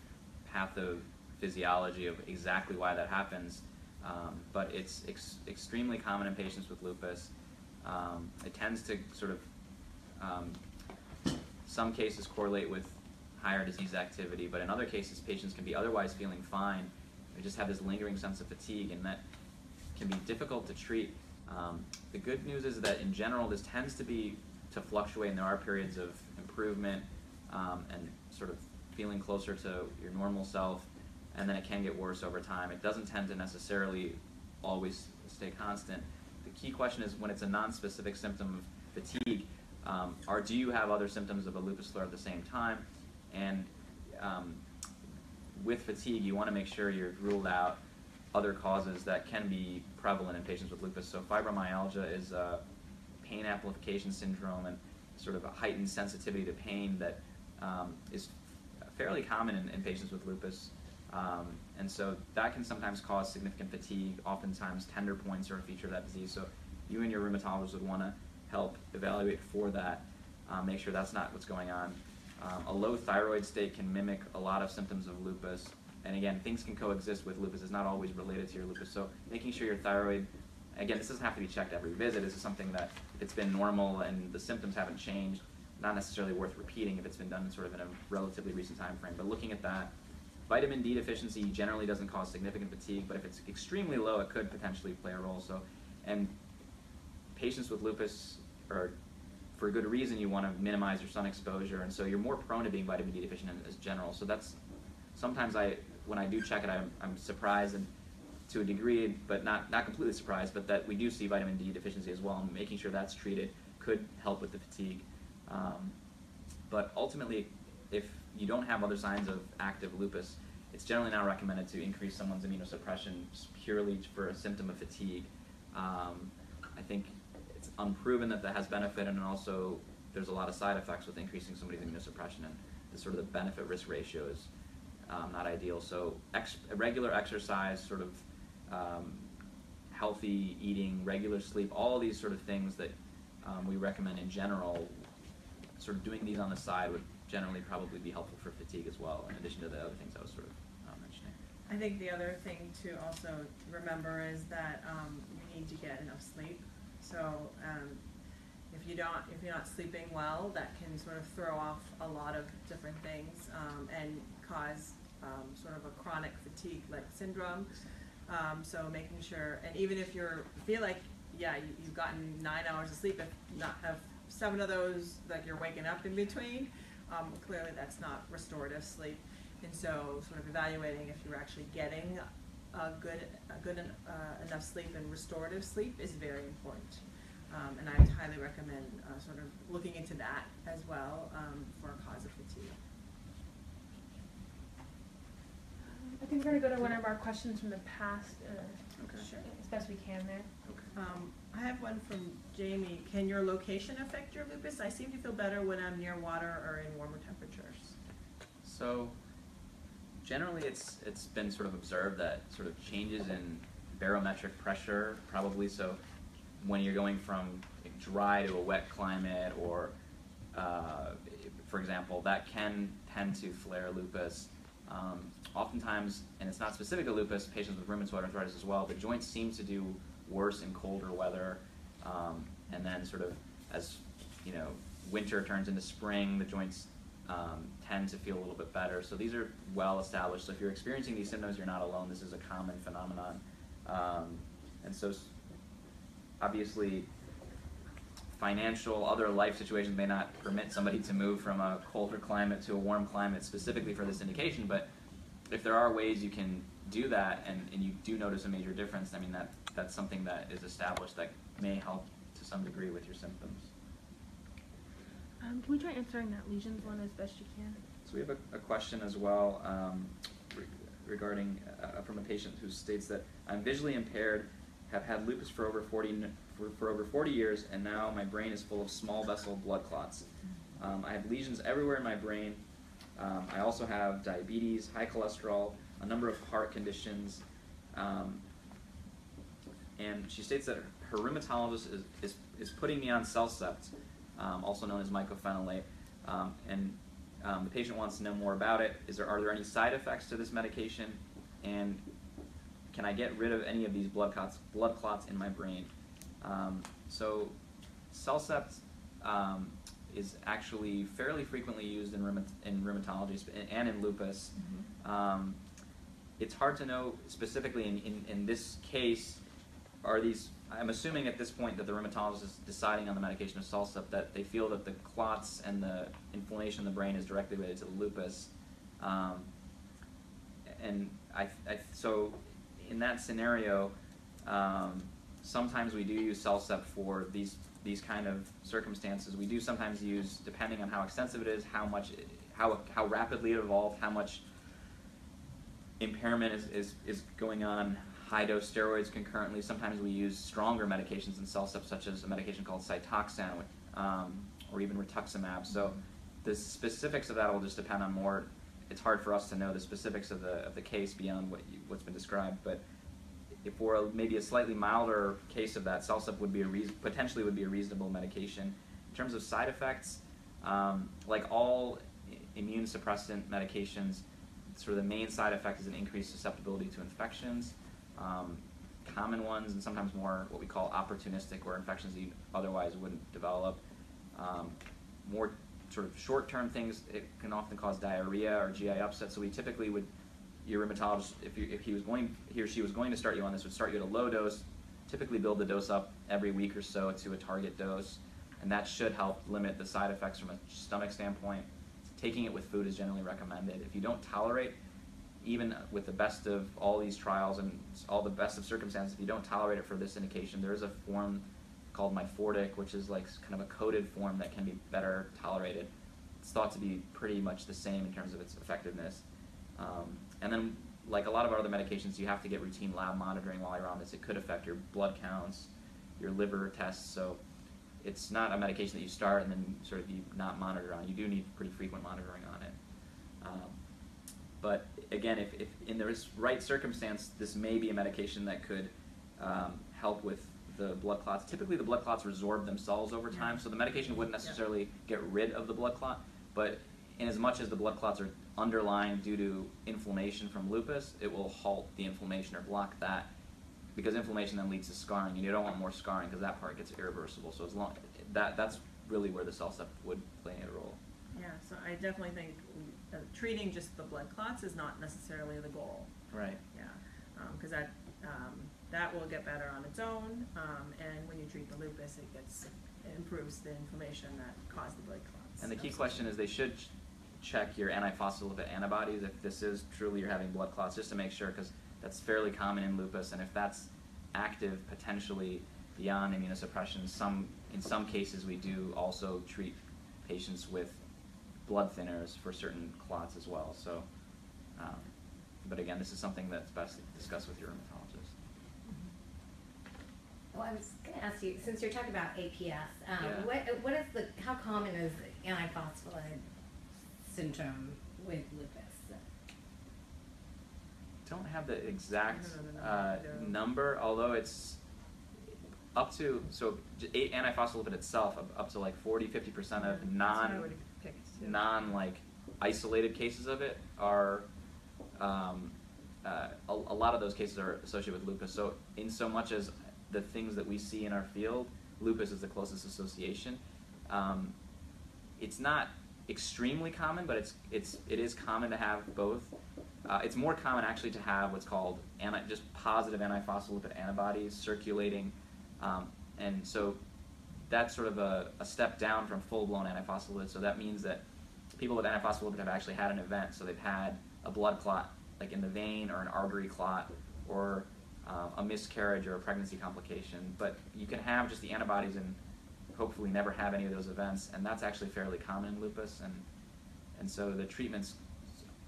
pathophysiology of exactly why that happens, but it's extremely common in patients with lupus. It tends to sort of, some cases correlate with higher disease activity, but in other cases patients can be otherwise feeling fine. They just have this lingering sense of fatigue, and that can be difficult to treat. The good news is that in general this tends to fluctuate, and there are periods of improvement and sort of feeling closer to your normal self, and then it can get worse over time. It doesn't tend to necessarily always stay constant. The key question is when it's a non-specific symptom of fatigue, or do you have other symptoms of a lupus flare at the same time? And with fatigue, you want to make sure you've ruled out other causes that can be prevalent in patients with lupus. So fibromyalgia is a pain amplification syndrome and sort of a heightened sensitivity to pain that is fairly common in patients with lupus. And so that can sometimes cause significant fatigue. Oftentimes tender points are a feature of that disease. So you and your rheumatologist would want to help evaluate for that, make sure that's not what's going on. A low thyroid state can mimic a lot of symptoms of lupus, and again, things can coexist with lupus. It's not always related to your lupus, so making sure your thyroid, again, this doesn't have to be checked every visit. This is something that if it's been normal and the symptoms haven't changed, not necessarily worth repeating if it's been done sort of in a relatively recent time frame, but looking at that. Vitamin D deficiency generally doesn't cause significant fatigue, but if it's extremely low, it could potentially play a role. So, and patients with lupus are, for a good reason, you want to minimize your sun exposure, and so you're more prone to being vitamin D deficient as general. So that's sometimes when I do check it, I'm surprised, and to a degree, but not completely surprised, but that we do see vitamin D deficiency as well, and making sure that's treated could help with the fatigue. But ultimately, if you don't have other signs of active lupus, it's generally not recommended to increase someone's immunosuppression purely for a symptom of fatigue. I think it's unproven that that has benefit, and also there's a lot of side effects with increasing somebody's immunosuppression, and the sort of the benefit-risk ratio is not ideal. So regular exercise, sort of healthy eating, regular sleep, all these sort of things that we recommend in general, sort of doing these on the side would generally probably be helpful for fatigue as well, in addition to the other things I was sort of mentioning. I think the other thing to also remember is that you need to get enough sleep. So if you're not sleeping well, that can sort of throw off a lot of different things and cause sort of a chronic fatigue-like syndrome. So making sure, and even if feel like, yeah, you've gotten 9 hours of sleep, if not have 7 of those, like you're waking up in between, clearly that's not restorative sleep. And so sort of evaluating if you're actually getting enough sleep and restorative sleep is very important, and I highly recommend sort of looking into that as well for a cause of fatigue. I think we're going to go to one of our questions from the past, okay. Sure. As best we can there. Okay. I have one from Jamie. Can your location affect your lupus? I seem to feel better when I'm near water or in warmer temperatures. So, generally, it's been sort of observed that sort of changes in barometric pressure, probably. So, when you're going from dry to a wet climate, or for example, that can tend to flare lupus. Oftentimes, and it's not specific to lupus, patients with rheumatoid arthritis as well, the joints seem to do worse in colder weather, and then sort of as winter turns into spring, the joints tend to feel a little bit better. So these are well established. So if you're experiencing these symptoms, you're not alone. This is a common phenomenon. And so obviously financial, other life situations may not permit somebody to move from a colder climate to a warm climate specifically for this indication, but if there are ways you can do that and you do notice a major difference, I mean, that's something that is established that may help to some degree with your symptoms. Can we try answering that lesions one as best you can? So we have a question as well regarding from a patient who states that I'm visually impaired, have had lupus for over 40 years, and now my brain is full of small vessel blood clots. I have lesions everywhere in my brain. I also have diabetes, high cholesterol, a number of heart conditions. And she states that her rheumatologist is putting me on CellCept, also known as mycophenolate. The patient wants to know more about it. Are there any side effects to this medication? And can I get rid of any of these blood clots in my brain? So CellCept is actually fairly frequently used in rheumatology and in lupus. Mm-hmm. It's hard to know specifically in this case, I'm assuming at this point that the rheumatologist is deciding on the medication of CellCept that they feel that the clots and the inflammation in the brain is directly related to lupus. So in that scenario, sometimes we do use CellCept for these kind of circumstances. We do sometimes use, depending on how extensive it is, how rapidly it evolved, how much impairment is going on, high-dose steroids concurrently. Sometimes we use stronger medications than CellCept, such as a medication called Cytoxan or even Rituximab. So the specifics of that will just depend on more. It's hard for us to know the specifics of the case beyond what's been described, but if for maybe a slightly milder case of that, CellCept would be potentially a reasonable medication. In terms of side effects, like all immune suppressant medications, sort of the main side effect is an increased susceptibility to infections. Common ones, and sometimes more what we call opportunistic, or infections that you otherwise wouldn't develop. More sort of short-term things, it can often cause diarrhea or GI upset, so we typically would, your rheumatologist, if he or she was going to start you on this, would start you at a low dose, typically build the dose up every week or so to a target dose, and that should help limit the side effects from a stomach standpoint. Taking it with food is generally recommended. If you don't tolerate, even with the best of all these trials and all the best of circumstances, if you don't tolerate it for this indication, there is a form called myfortic, which is like kind of a coated form that can be better tolerated. It's thought to be pretty much the same in terms of its effectiveness. And then, like a lot of other medications, you have to get routine lab monitoring while you're on this. It could affect your blood counts, your liver tests, so it's not a medication that you start and then sort of you not monitor on. You do need pretty frequent monitoring on it. But again, if in the right circumstance, this may be a medication that could help with the blood clots. Typically, the blood clots resorb themselves over time, so the medication wouldn't necessarily get rid of the blood clot, but in as much as the blood clots are underlying due to inflammation from lupus, it will halt the inflammation or block that, because inflammation then leads to scarring, and you don't want more scarring because that part gets irreversible. So as long that's really where the CellCept would play a role. Yeah, so I definitely think treating just the blood clots is not necessarily the goal. Right. Yeah, because that will get better on its own, and when you treat the lupus, it improves the inflammation that caused the blood clots. And the key question is they should check your antiphospholipid antibodies if this is truly you're having blood clots, just to make sure, because that's fairly common in lupus, and if that's active potentially beyond immunosuppression, in some cases we do also treat patients with blood thinners for certain clots as well. So, but again, this is something that's best discussed with your rheumatologist. Well, I was going to ask you, since you're talking about APS, how common is antiphospholipid syndrome with lupus? Don't have the exact number, although it's up to, so antiphospholipid itself up to like 40–50% of non-isolated cases of it are a lot of those cases are associated with lupus. So in so much as the things that we see in our field, lupus is the closest association. It's not extremely common, but it is common to have both. It's more common actually to have what's called just positive antiphospholipid antibodies circulating, and so that's sort of a step down from full-blown antiphospholipid. So that means that people with antiphospholipid have actually had an event, so they've had a blood clot, like in the vein, or an artery clot, or a miscarriage or a pregnancy complication. But you can have just the antibodies and hopefully never have any of those events, and that's actually fairly common in lupus, and so the treatments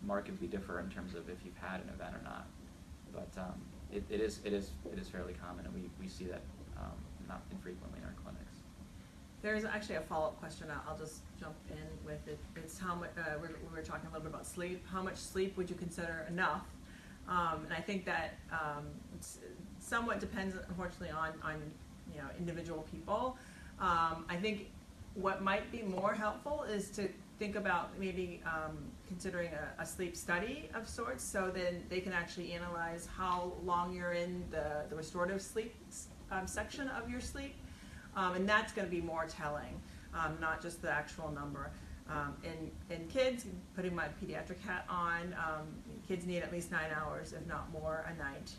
markedly differ in terms of if you've had an event or not. But it is fairly common, and we see that not infrequently in our clinics. There's actually a follow-up question. I'll just jump in with it. It's how much we were talking a little bit about sleep. How much sleep would you consider enough? And I think that somewhat depends, unfortunately, on individual people. I think what might be more helpful is to think about maybe considering a sleep study of sorts, so then they can actually analyze how long you're in the restorative sleep section of your sleep, and that's going to be more telling, not just the actual number. In kids, putting my pediatric hat on, kids need at least 9 hours, if not more, a night,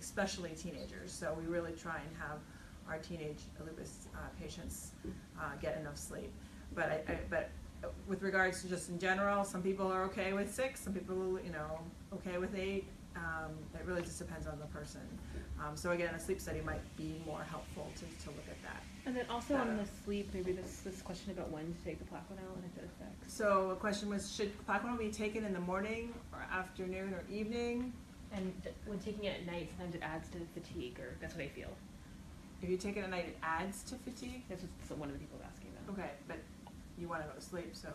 especially teenagers. So we really try and have our teenage lupus patients get enough sleep. But but with regards to just in general, some people are okay with 6, some people okay with 8. It really just depends on the person. So again, a sleep study might be more helpful to look at that. And then also on the sleep, maybe this question about when to take the Plaquenil and if it affects. So a question was, should Plaquenil be taken in the morning or afternoon or evening? And when taking it at night, sometimes it adds to the fatigue, or that's what I feel. If you take it at night, it adds to fatigue? That's what one of the people was asking about. Okay, but you want to go to sleep, so...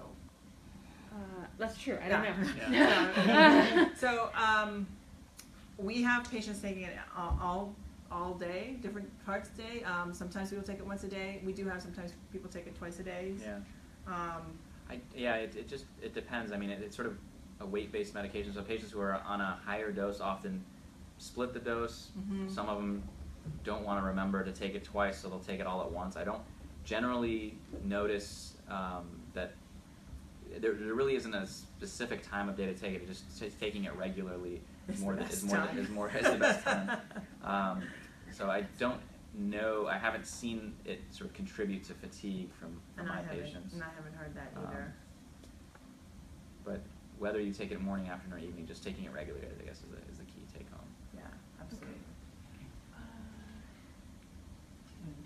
that's true, I don't know. Yeah. So, we have patients taking it all day, different parts of the day. Sometimes people take it once a day. We do have sometimes people take it twice a day. Yeah. It depends. I mean, it's sort of a weight-based medication. So patients who are on a higher dose often split the dose. Mm-hmm. Some of them don't want to remember to take it twice, so they'll take it all at once. I don't generally notice that there really isn't a specific time of day to take it. Just taking it regularly is the best time. So I don't know. I haven't seen it sort of contribute to fatigue from my patients. And I haven't heard that either. But whether you take it morning, afternoon, or evening, just taking it regularly, I guess, is the key take home. Yeah, absolutely. Okay.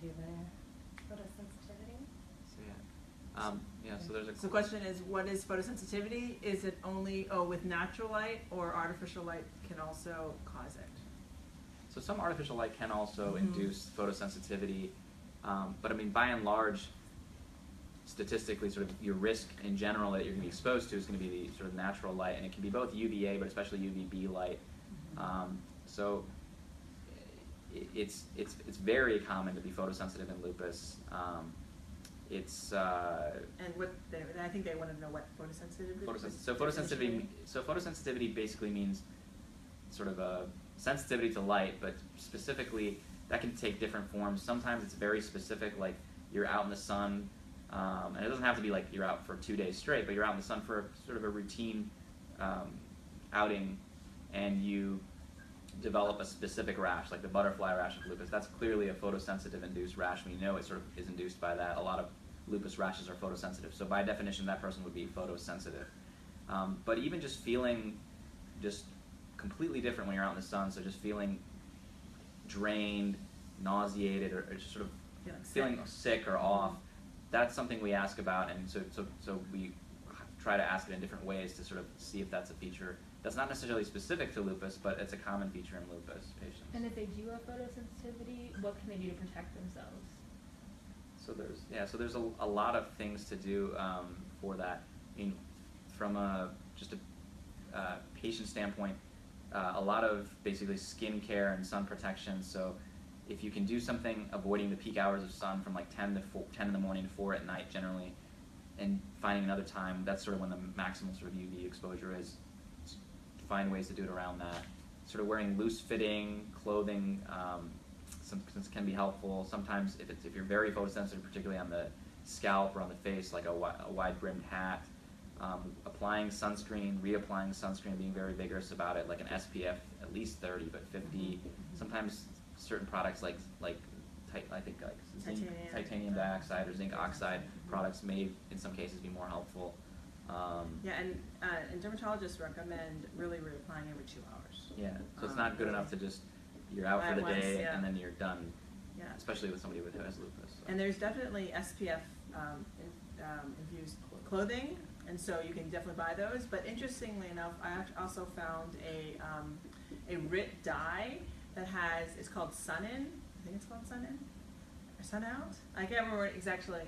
Do the photosensitivity? So yeah, so there's a. So question is, what is photosensitivity? Is it only with natural light, or artificial light can also cause it? So some artificial light can also induce photosensitivity, but I mean, by and large, statistically, sort of your risk in general that you're going to be exposed to is going to be the sort of natural light, and it can be both UVA, but especially UVB light. So. It's very common to be photosensitive in lupus. I think they want to know what photosensitivity. So photosensitivity basically means sort of a sensitivity to light, but specifically that can take different forms. Sometimes it's very specific, like you're out in the sun, and it doesn't have to be like you're out for 2 days straight, but you're out in the sun for sort of a routine outing, and you develop a specific rash, like the butterfly rash of lupus. That's clearly a photosensitive induced rash. We know it sort of is induced by that. A lot of lupus rashes are photosensitive. So by definition, that person would be photosensitive. But even just feeling just completely different when you're out in the sun, so just feeling drained, nauseated, or just sort of feeling sick or off, that's something we ask about, and so we try to ask it in different ways to sort of see if that's a feature. That's not necessarily specific to lupus, but it's a common feature in lupus patients. And if they do have photosensitivity, what can they do to protect themselves? So there's a lot of things to do for that. I mean, from a patient standpoint, a lot of basically skin care and sun protection. So if you can do something avoiding the peak hours of sun from like 10 in the morning to 4 at night generally, and finding another time, that's sort of when the maximal sort of UV exposure is. find ways to do it around that. Sort of wearing loose-fitting clothing sometimes can be helpful. Sometimes if you're very photosensitive, particularly on the scalp or on the face, like a wide-brimmed hat, applying sunscreen, reapplying sunscreen, being very vigorous about it, like an SPF at least 30, but 50. Sometimes certain products like titanium dioxide or zinc oxide products may, in some cases, be more helpful. And dermatologists recommend really reapplying every 2 hours. Yeah, so it's not good enough to just, you're out for the day and then you're done, especially with somebody who has lupus. So. And there's definitely SPF infused clothing, and so you can definitely buy those. But interestingly enough, I also found a RIT dye that has, it's called Sunin. I think it's called Sunin or Sun Out. I can't remember exactly.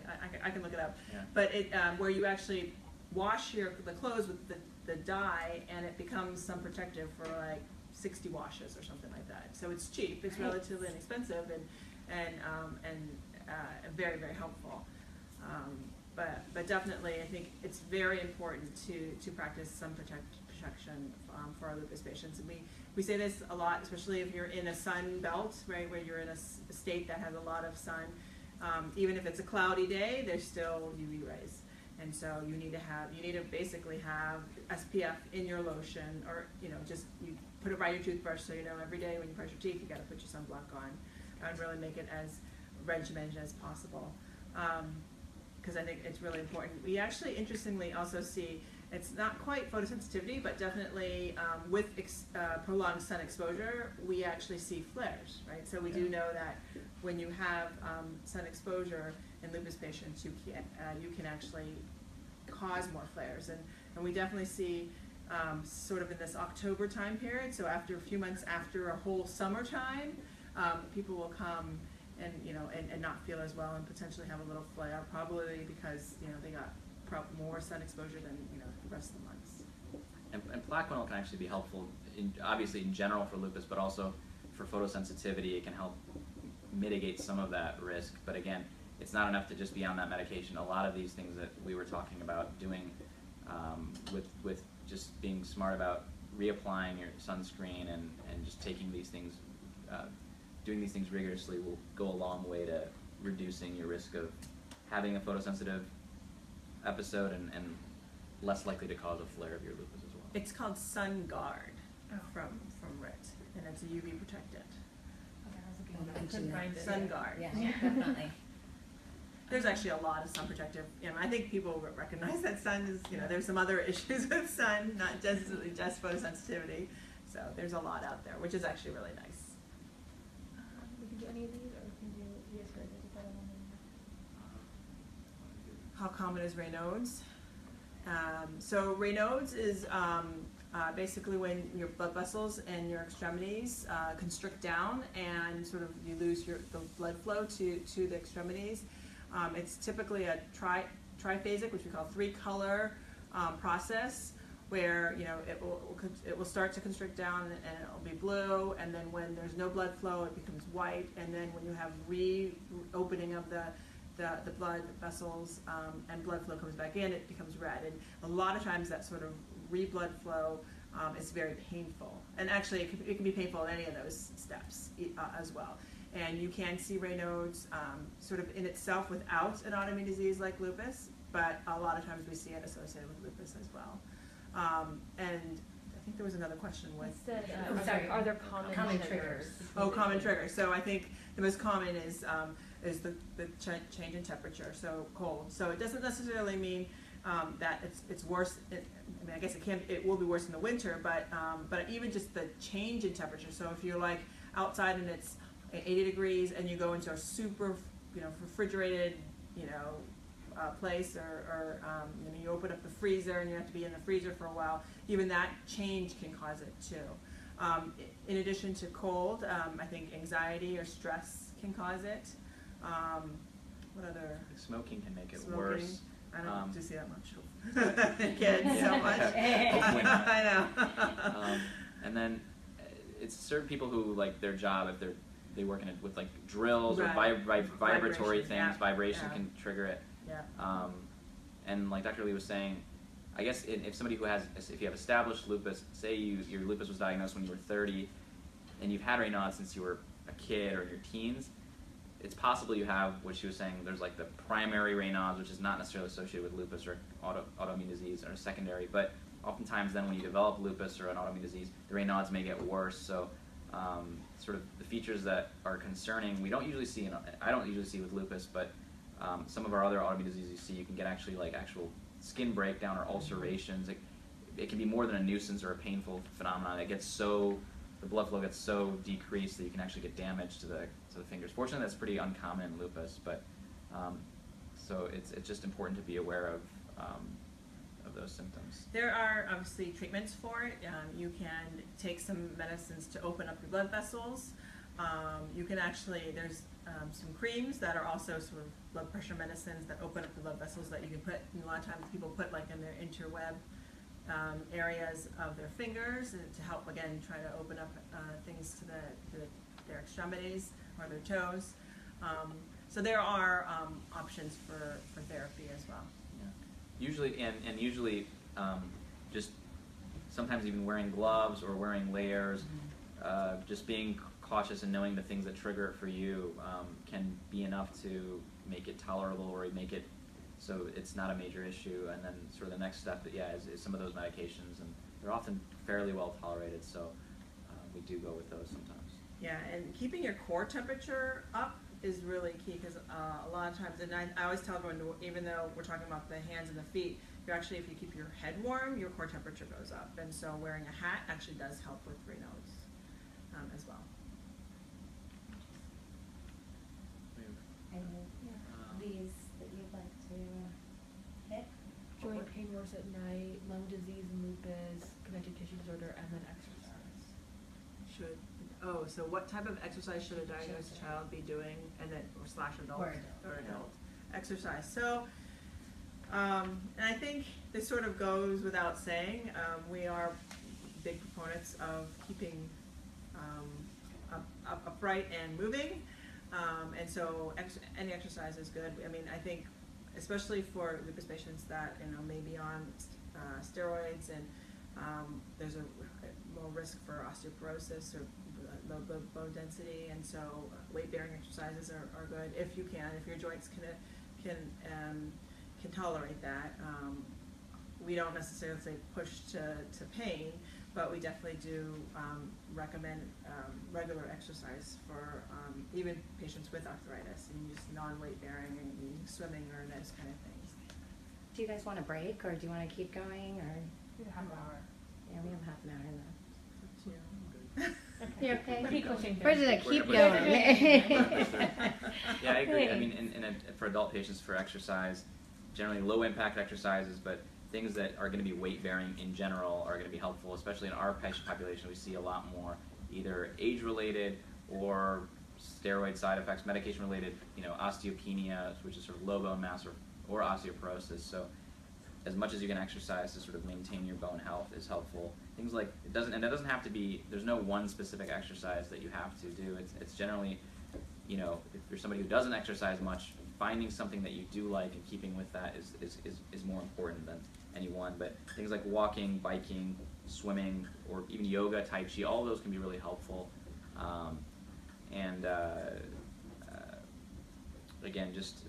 I can look it up. Yeah. But it where you actually wash the clothes with the dye, and it becomes some protective for like 60 washes or something like that. So it's cheap. It's relatively inexpensive and very, very helpful. But definitely, I think it's very important to practice some protection for our lupus patients. And we say this a lot, especially if you're in a sun belt, right, where you're in a state that has a lot of sun. Even if it's a cloudy day, there's still UV rays, and so you need to basically have SPF in your lotion, or just you put it by your toothbrush, so every day when you brush your teeth, you got to put your sunblock on, and really make it as regimented as possible. Because I think it's really important. We actually, interestingly, also see it's not quite photosensitivity, but definitely with prolonged sun exposure, we actually see flares, right? So we do know that when you have sun exposure in lupus patients, you can actually cause more flares. And we definitely see sort of in this October time period, so after a few months after a whole summertime, people will come and not feel as well, and potentially have a little flare, probably because they got more sun exposure than the rest of the months. And Plaquenil can actually be helpful, obviously in general for lupus, but also for photosensitivity. It can help mitigate some of that risk. But again, it's not enough to just be on that medication. A lot of these things that we were talking about doing with just being smart about reapplying your sunscreen and just taking these things. Doing these things rigorously will go a long way to reducing your risk of having a photosensitive episode and less likely to cause a flare of your lupus as well. It's called Sun Guard from RIT, and it's a UV protected. Okay, I was looking at Sun Guard. Yeah, definitely. There's actually a lot of sun protective. I think people recognize that sun is. There's some other issues with sun, not just photosensitivity. So there's a lot out there, which is actually really nice. Any of these, or can you reassure that you better than them? How common is Raynaud's? So Raynaud's is basically when your blood vessels and your extremities constrict down, and sort of you lose the blood flow to the extremities. It's typically a triphasic, which we call three-color process, where it will start to constrict down and it'll be blue, and then when there's no blood flow it becomes white, and then when you have reopening of the blood vessels and blood flow comes back in, it becomes red. And a lot of times that sort of re-blood flow is very painful, and actually it can be painful in any of those steps as well. And you can see Raynaud's sort of in itself without an autoimmune disease like lupus, but a lot of times we see it associated with lupus as well. And I think there was another question with. Are there common triggers? Oh, common triggers. So I think the most common is the change in temperature, so cold. So it doesn't necessarily mean that it's worse. I guess it will be worse in the winter, but even just the change in temperature. So if you're like outside and it's 80 degrees and you go into a super refrigerated place, or you open up the freezer and you have to be in the freezer for a while, even that change can cause it too. In addition to cold, I think anxiety or stress can cause it. What other? Smoking can make it worse. I don't do see that much. Kids, so much. I know. And then it's certain people who like their job, if they work in it with like drills or vibratory things. Vibration can trigger it. Yeah. And like Dr. Lee was saying, I guess if somebody who has, if you have established lupus, say your lupus was diagnosed when you were 30, and you've had Raynaud's since you were a kid or in your teens, it's possible you have what she was saying, there's like the primary Raynaud's, which is not necessarily associated with lupus or autoimmune disease, or secondary, but oftentimes then when you develop lupus or an autoimmune disease, the Raynaud's may get worse, so sort of the features that are concerning, we don't usually see, in, I don't usually see with lupus, but some of our other autoimmune diseases you see, you can get actually like actual skin breakdown or ulcerations. It can be more than a nuisance or a painful phenomenon. It gets so, the blood flow gets so decreased that you can actually get damage to the fingers. Fortunately, that's pretty uncommon in lupus, but so it's just important to be aware of those symptoms. There are obviously treatments for it. You can take some medicines to open up your blood vessels. You can actually, there's some creams that are also sort of blood pressure medicines that open up the blood vessels that you can put, and a lot of times people put like in their interweb areas of their fingers to help, again, try to open up things to their extremities or their toes. So there are options for therapy as well. Yeah. Usually, and usually just sometimes even wearing gloves or wearing layers, just being cautious and knowing the things that trigger it for you can be enough to make it tolerable or make it so it's not a major issue. And then sort of the next step, yeah, is some of those medications, and they're often fairly well tolerated, so we do go with those sometimes. Yeah, and keeping your core temperature up is really key, because a lot of times, and I always tell everyone, even though we're talking about the hands and the feet, you're actually, if you keep your head warm, your core temperature goes up, and so wearing a hat actually does help with Raynaud's as well. These that you'd like to hit? Joint pain worse at night, lung disease and lupus, connective tissue disorder, and then exercise. Should, oh, so what type of exercise should a diagnosed child be doing, and then, or slash adult? Or adult. Exercise. So, and I think this sort of goes without saying, we are big proponents of keeping upright and moving. And so any exercise is good. I mean, I think, especially for lupus patients that, you know, may be on steroids, and there's a more risk for osteoporosis or low bone density, and so weight-bearing exercises are good if you can, if your joints can tolerate that. We don't necessarily say push to pain, but we definitely do recommend regular exercise for even patients with arthritis, and just non-weight bearing and swimming or those kind of things. Do you guys want a break, or do you want to keep going, or? We have half an hour. Yeah, we have half an hour left. Yeah. I'm good. You okay? Keep going. Yeah, I agree. I mean, for adult patients, for exercise, generally low impact exercises, but things that are going to be weight-bearing in general are going to be helpful, especially in our patient population. We see a lot more either age-related or steroid side effects, medication-related, you know, osteopenia, which is sort of low bone mass, or osteoporosis. So as much as you can exercise to sort of maintain your bone health is helpful. Things like, that doesn't have to be, there's no one specific exercise that you have to do. It's generally, you know, if you're somebody who doesn't exercise much, finding something that you do like and keeping with that is more important than any one. But things like walking, biking, swimming, or even yoga, tai chi, all those can be really helpful. Again, just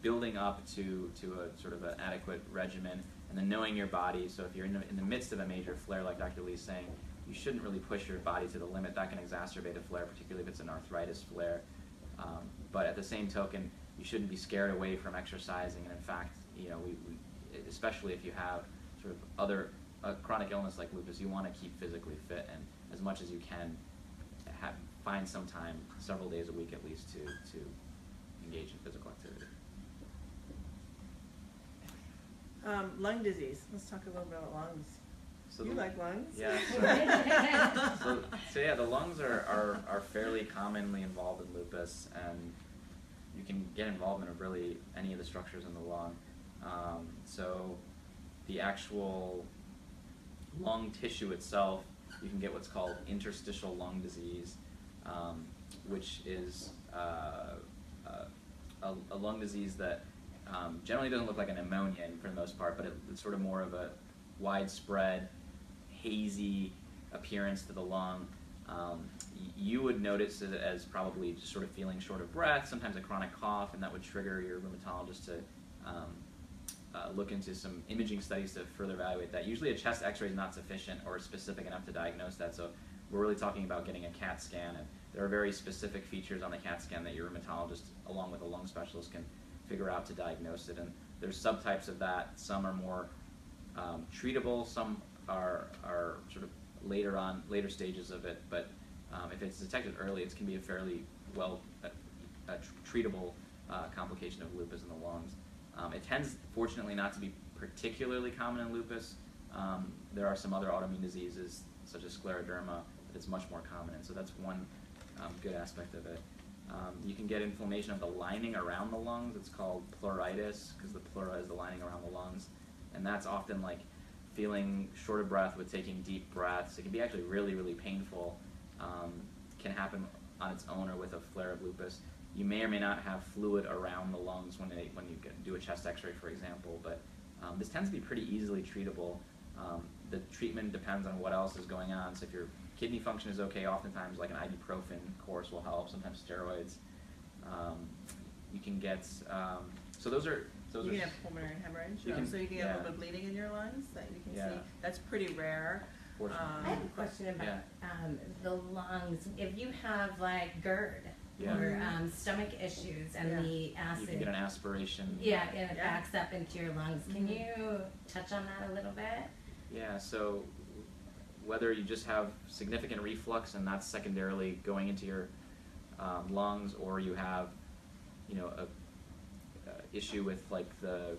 building up to a sort of an adequate regimen, and then knowing your body. So if you're in the midst of a major flare, like Dr. Lee's saying, you shouldn't really push your body to the limit. That can exacerbate a flare, particularly if it's an arthritis flare. But at the same token, you shouldn't be scared away from exercising, and in fact, you know, we especially if you have sort of other chronic illness like lupus, you want to keep physically fit, and as much as you can, find some time, several days a week at least, to engage in physical activity. Lung disease. Let's talk a little bit about lungs. So you like lungs? Yeah. So yeah, the lungs are fairly commonly involved in lupus, and you can get involvement of really any of the structures in the lung. So the actual lung tissue itself, you can get what's called interstitial lung disease, which is a lung disease that Generally doesn't look like a pneumonia for the most part, but it's sort of more of a widespread, hazy appearance to the lung. You would notice it as probably just sort of feeling short of breath, sometimes a chronic cough, and that would trigger your rheumatologist to look into some imaging studies to further evaluate that. Usually a chest x-ray is not sufficient or specific enough to diagnose that, so we're really talking about getting a CAT scan, and there are very specific features on the CAT scan that your rheumatologist, along with a lung specialist, can figure out to diagnose it. And there's subtypes of that. Some are more treatable, some are sort of later stages of it, but if it's detected early, it can be a fairly well treatable complication of lupus in the lungs. It tends, fortunately, not to be particularly common in lupus. There are some other autoimmune diseases, such as scleroderma, that it's much more common in, so that's one good aspect of it. You can get inflammation of the lining around the lungs. It's called pleuritis, because the pleura is the lining around the lungs, and that's often like feeling short of breath with taking deep breaths. It can be actually really, really painful. Can happen on its own or with a flare of lupus. You may or may not have fluid around the lungs when you do a chest x-ray, for example, but this tends to be pretty easily treatable. The treatment depends on what else is going on, so if your kidney function is okay, oftentimes like an ibuprofen course will help, sometimes steroids. You can get, so those you can have pulmonary hemorrhage, so you can have a little bit of bleeding in your lungs that you can see. That's pretty rare. I have a question about the lungs. If you have like GERD or stomach issues and the acid, you can get an aspiration. It backs up into your lungs. Can you touch on that a little bit? Yeah, so whether you just have significant reflux and that's secondarily going into your lungs, or you have, you know, a issue with like the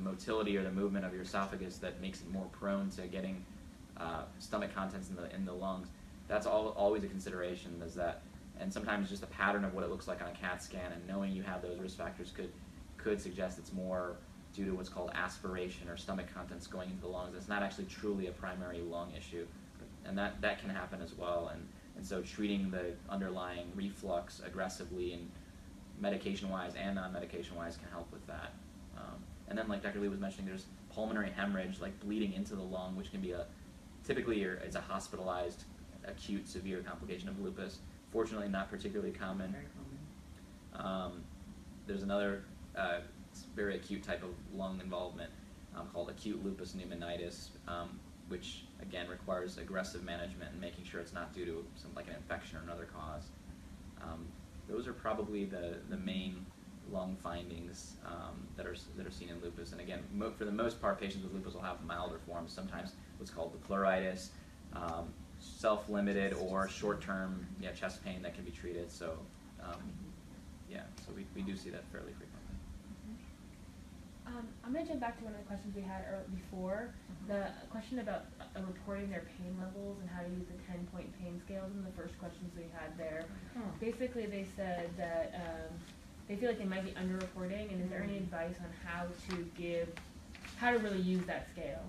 motility or the movement of your esophagus that makes it more prone to getting stomach contents in the lungs. That's always a consideration. Is that, and sometimes just the pattern of what it looks like on a CAT scan and knowing you have those risk factors could suggest it's more due to what's called aspiration or stomach contents going into the lungs. It's not actually truly a primary lung issue, and that can happen as well. And so treating the underlying reflux aggressively and medication-wise and non-medication-wise can help with that. And then, like Dr. Lee was mentioning, there's pulmonary hemorrhage, like bleeding into the lung, which can be typically it's a hospitalized, acute, severe complication of lupus. Fortunately, not particularly common. Very common. There's another very acute type of lung involvement called acute lupus pneumonitis, which again requires aggressive management and making sure it's not due to like an infection or another cause. Those are probably the main lung findings that are seen in lupus, and again, for the most part, patients with lupus will have milder forms. Sometimes what's called the pleuritis, self-limited or short-term chest pain that can be treated. So, so we do see that fairly frequently. I'm going to jump back to one of the questions we had before. The question about reporting their pain levels and how to use the 10-point pain scales in the first questions we had there. Basically, they said that. They feel like they might be underreporting, and is there any advice on how to really use that scale?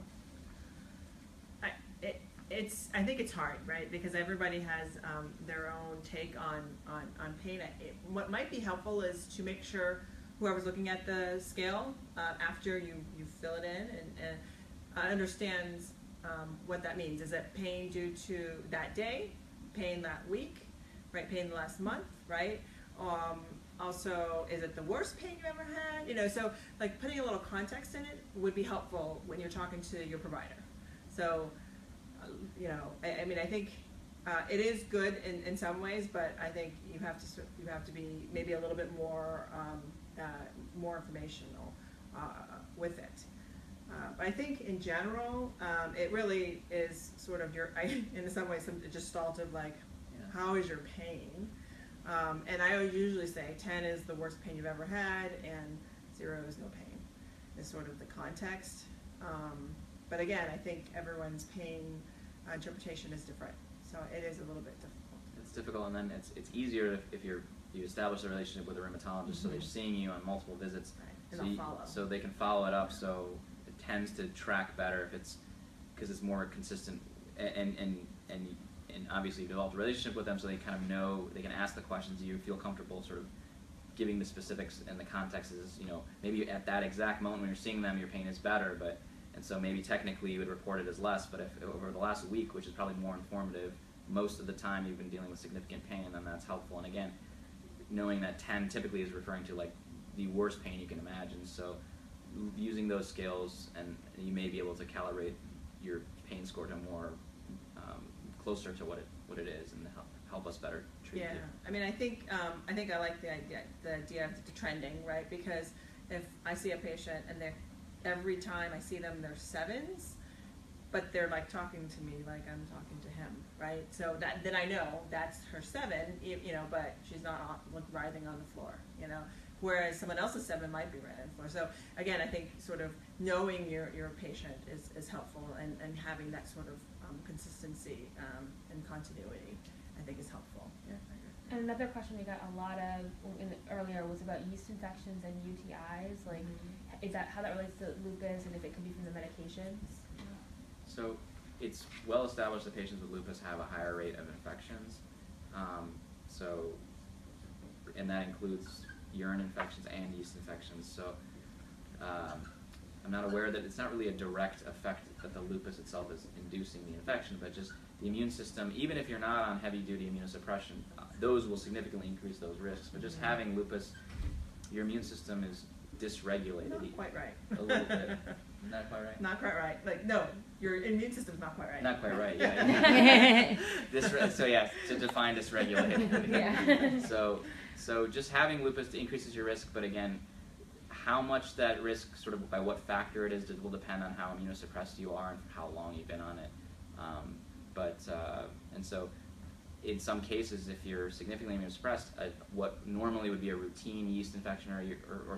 I think it's hard, right? Because everybody has their own take on pain. What might be helpful is to make sure whoever's looking at the scale, after you fill it in, and understands what that means. Is it pain due to that day, pain that week, right? Pain last month, right? Also, is it the worst pain you ever had? You know, so like putting a little context in it would be helpful when you're talking to your provider. So, I think it is good in some ways, but I think you have to be maybe a little bit more more informational with it. But I think in general, it really is sort of in some ways some gestalt of like, how is your pain? And I usually say 10 is the worst pain you've ever had, and 0 is no pain, is sort of the context. But again, I think everyone's pain interpretation is different, so it is a little bit difficult. It's difficult, and then it's easier if you establish a relationship with a rheumatologist, so they're seeing you on multiple visits, and so they can follow it up, so it tends to track better because it's more consistent, and obviously you developed a relationship with them, so they kind of know, they can ask the questions, you feel comfortable sort of giving the specifics and the context is, you know, maybe at that exact moment when you're seeing them, your pain is better, but, and so maybe technically you would report it as less, but if over the last week, which is probably more informative, most of the time you've been dealing with significant pain, then that's helpful. And again, knowing that 10 typically is referring to like the worst pain you can imagine, so using those scales, and you may be able to calibrate your pain score to more closer to what it is, and help us better treat it. I mean, I think I like the idea of the trending, right? Because if I see a patient and they're, every time I see them they're sevens, but they're like talking to me like I'm talking to him, right? So that, then I know that's her seven, you know, but she's not writhing on the floor, you know. Whereas someone else's seven might be right on the floor. So again, I think sort of knowing your patient is helpful, and having that sort of consistency and continuity, I think, is helpful. Yeah. And another question we got a lot of earlier was about yeast infections and UTIs. Like, is that how that relates to lupus, and if it could be from the medications? So it's well established that patients with lupus have a higher rate of infections. And that includes urine infections and yeast infections. So I'm not aware that it's not really a direct effect that the lupus itself is inducing the infection, but just the immune system, even if you're not on heavy-duty immunosuppression, those will significantly increase those risks. But just having lupus, your immune system is dysregulated. Not quite right. A little bit. Not quite right? Not quite right. Like, no, your immune system's not quite right. Not quite right, yeah. So yeah, to define dysregulated. Yeah. So just having lupus increases your risk, but again, how much that risk, sort of by what factor it is, will depend on how immunosuppressed you are and how long you've been on it. And so in some cases, if you're significantly immunosuppressed, what normally would be a routine yeast infection or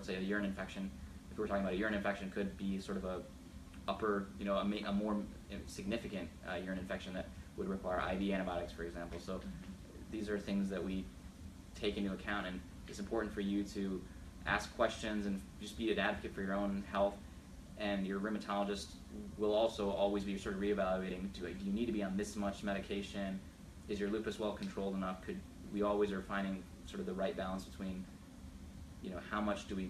say a urine infection, if we're talking about a urine infection, could be sort of a upper, you know, a more significant urine infection that would require IV antibiotics, for example. So these are things that we take into account, and it's important for you to ask questions and just be an advocate for your own health, and your rheumatologist will also always be sort of reevaluating, do you need to be on this much medication, is your lupus well controlled enough, we always are finding sort of the right balance between, you know, how much do we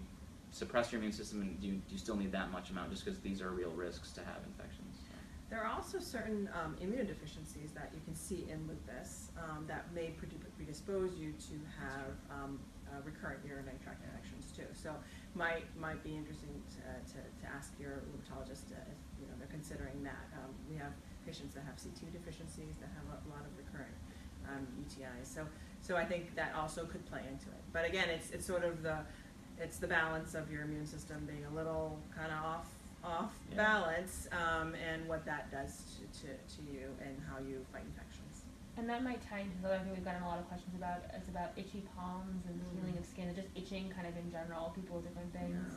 suppress your immune system, and do you still need that much amount, just because these are real risks to have infections. There are also certain immunodeficiencies that you can see in lupus that may predispose you to have recurrent urinary tract infections too. So might be interesting to ask your rheumatologist if, you know, they're considering that. We have patients that have C2 deficiencies that have a lot of recurrent UTIs. So I think that also could play into it. But again, it's sort of the balance of your immune system being a little kind of off balance, and what that does to you and how you fight infections. And that might tie into the other thing we've gotten a lot of questions about, is about itchy palms and the healing of skin, and just itching kind of in general, people with different things.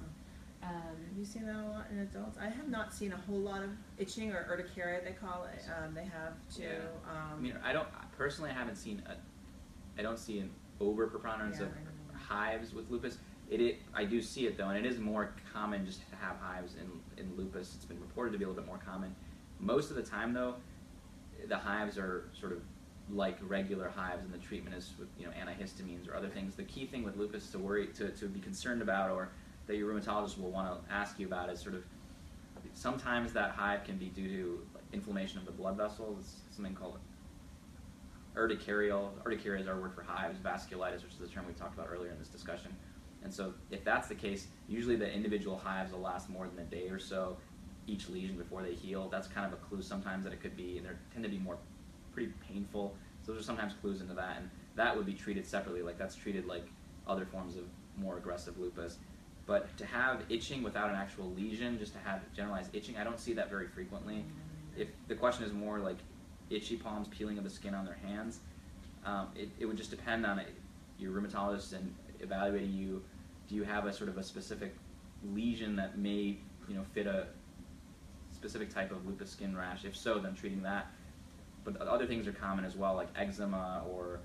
Yeah. Have you seen that a lot in adults? I have not seen a whole lot of itching, or urticaria they call it. They have too. Yeah. I mean, I don't see an over preponderance of hives with lupus. I do see it though, and it is more common just to have hives in lupus. It's been reported to be a little bit more common. Most of the time though, the hives are sort of like regular hives, and the treatment is with, you know, antihistamines or other things. The key thing with lupus to be concerned about, or that your rheumatologist will want to ask you about, is sort of sometimes that hive can be due to inflammation of the blood vessels. It's something called urticarial. Urticaria is our word for hives. Vasculitis, which is the term we talked about earlier in this discussion. And so if that's the case, usually the individual hives will last more than a day or so, each lesion, before they heal. That's kind of a clue sometimes that it could be, and they tend to be pretty painful. So those are sometimes clues into that, and that would be treated separately. Like, that's treated like other forms of more aggressive lupus. But to have itching without an actual lesion, just to have generalized itching, I don't see that very frequently. If the question is more like itchy palms, peeling of the skin on their hands, it would just depend on your rheumatologist and evaluating you. Do you have a sort of a specific lesion that may, you know, fit a specific type of lupus skin rash? If so, then treating that. But other things are common as well, like eczema or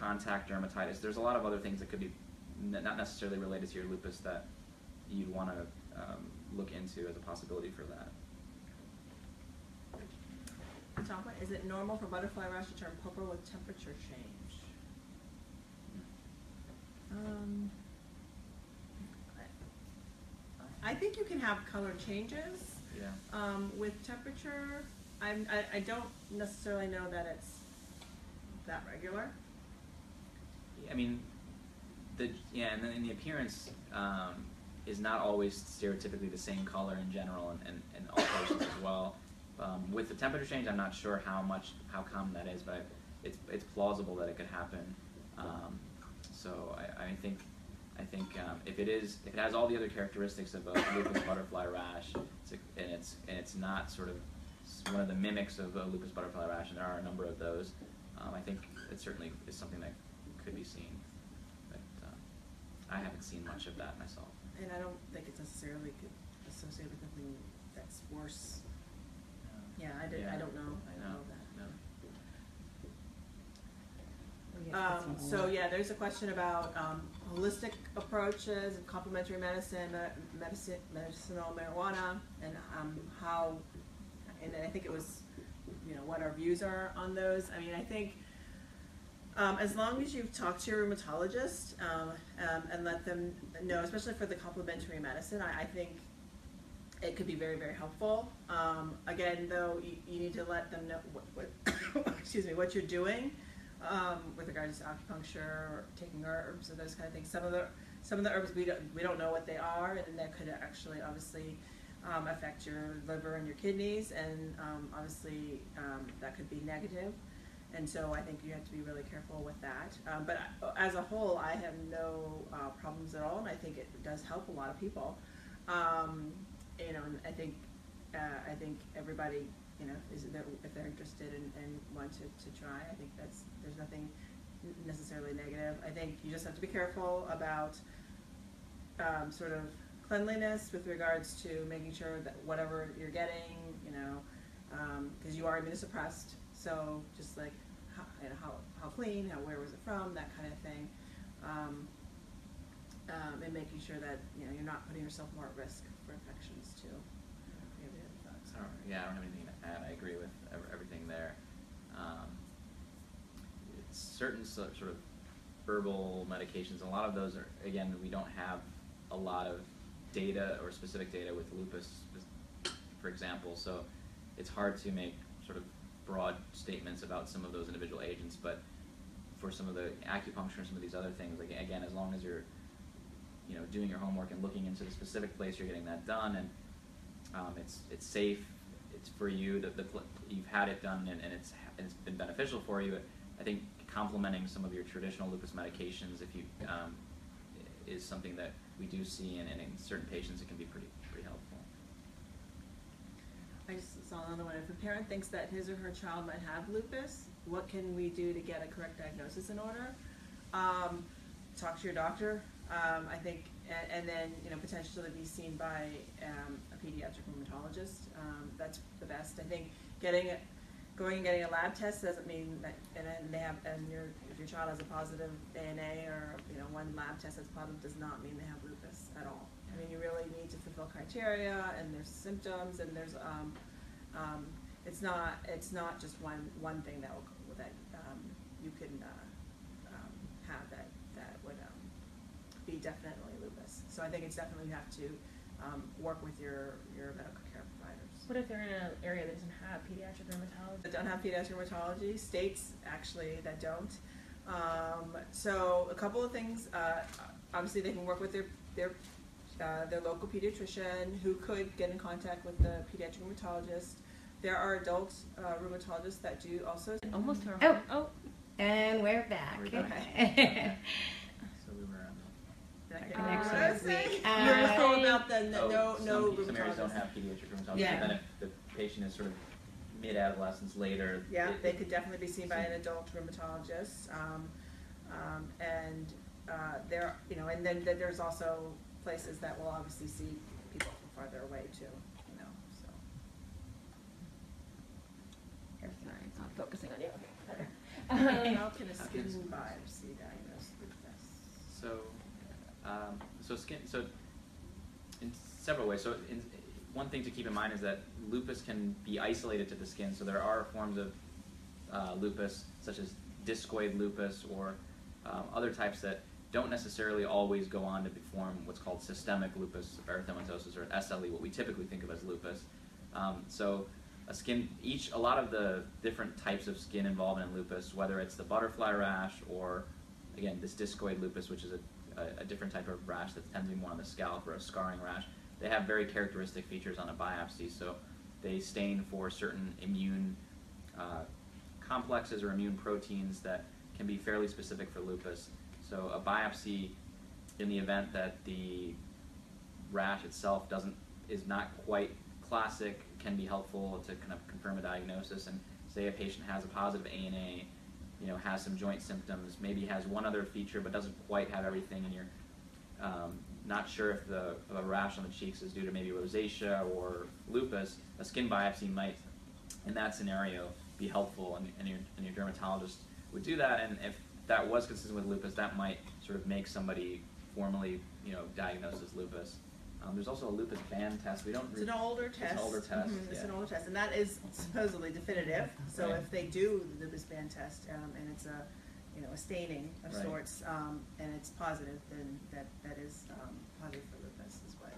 contact dermatitis. There's a lot of other things that could be not necessarily related to your lupus that you'd want to look into as a possibility for that. Is it normal for butterfly rash to turn purple with temperature change? I think you can have color changes with temperature. I don't necessarily know that it's that regular. I mean, and then in the appearance is not always stereotypically the same color in general, and all patients as well. With the temperature change, I'm not sure how common that is, but it's plausible that it could happen. So I think if it has all the other characteristics of a lupus butterfly rash, and it's not sort of one of the mimics of a lupus butterfly rash, and there are a number of those, I think it certainly is something that could be seen. But I haven't seen much of that myself. And I don't think it's necessarily associated with something that's worse. Yeah, I don't know. I don't know that. So yeah, there's a question about holistic approaches and complementary medicine, medicinal marijuana, and how. And then I think it was, what our views are on those. I mean, I think as long as you've talked to your rheumatologist and let them know, especially for the complementary medicine, I think it could be very, very helpful. Again, though, you need to let them know what excuse me, what you're doing with regards to acupuncture or taking herbs or those kind of things. Some of the herbs we don't know what they are, and that could actually obviously affect your liver and your kidneys, and obviously that could be negative. And so I think you have to be really careful with that. But as a whole, I have no problems at all, and I think it does help a lot of people. And I think everybody, if they're interested and want to try, I think there's nothing necessarily negative. I think you just have to be careful about sort of cleanliness with regards to making sure that whatever you're getting, because you are immunosuppressed. So just like how clean, where was it from, that kind of thing, and making sure that you're not putting yourself more at risk for infections too. Yeah, I don't have anything to add. I agree with everything there. Certain sort of herbal medications, a lot of those are, again, we don't have a lot of data or specific data with lupus, for example. So it's hard to make sort of broad statements about some of those individual agents, but for some of the acupuncture and some of these other things, like, again, as long as you're doing your homework and looking into the specific place you're getting that done, and it's safe, it's for you, that you've had it done, and it's been beneficial for you. I think complementing some of your traditional lupus medications, if you is something that we do see, and in certain patients it can be pretty helpful. I just saw another one. If a parent thinks that his or her child might have lupus, what can we do to get a correct diagnosis in order? Talk to your doctor, I think, and then potentially be seen by a pediatric rheumatologist. That's the best. I think going and getting a lab test doesn't mean that, if your child has a positive ANA or one lab test that's positive, does not mean they have lupus at all. I mean, you really need to fulfill criteria, and there's symptoms, and there's it's not just one thing that you can have that would be definitely lupus. So I think it's definitely, you have to work with your medical care providers. What if they're in an area that doesn't have pediatric rheumatology? That don't have pediatric rheumatology, states actually that don't. So a couple of things. Obviously, they can work with their local pediatrician, who could get in contact with the pediatric rheumatologist. There are adult rheumatologists that do also. Almost to our home. Oh, and we're back. Okay. So we were on that connection. We were talking about no rheumatologists. Some areas don't have pediatric rheumatologists. Yeah. And then if the patient is sort of mid-adolescence, later. Yeah, they could definitely be seen by an adult rheumatologist. And then there's also places that will obviously see people from farther away too, so. Everything is not focusing on you. How can a skin biopsy diagnose lupus? So in several ways. So one thing to keep in mind is that lupus can be isolated to the skin. So there are forms of lupus, such as discoid lupus or other types that don't necessarily always go on to perform what's called systemic lupus erythematosus, or SLE, what we typically think of as lupus. So a lot of the different types of skin involved in lupus, whether it's the butterfly rash or, again, this discoid lupus, which is a different type of rash that tends to be more on the scalp, or a scarring rash, they have very characteristic features on a biopsy. So they stain for certain immune complexes or immune proteins that can be fairly specific for lupus. So a biopsy, in the event that the rash itself is not quite classic, can be helpful to kind of confirm a diagnosis. And say a patient has a positive ANA, you know, has some joint symptoms, maybe has one other feature but doesn't quite have everything, and you're not sure if the rash on the cheeks is due to maybe rosacea or lupus, a skin biopsy might, in that scenario, be helpful, and your dermatologist would do that. And if that was consistent with lupus, that might sort of make somebody formally, you know, diagnosed as lupus. There's also a lupus band test. It's an older test. It's an older test. Mm-hmm. It's an older test, and that is supposedly definitive. So right. If they do the lupus band test, and it's a, you know, a staining of right. sorts, and it's positive, then that is positive for lupus, is what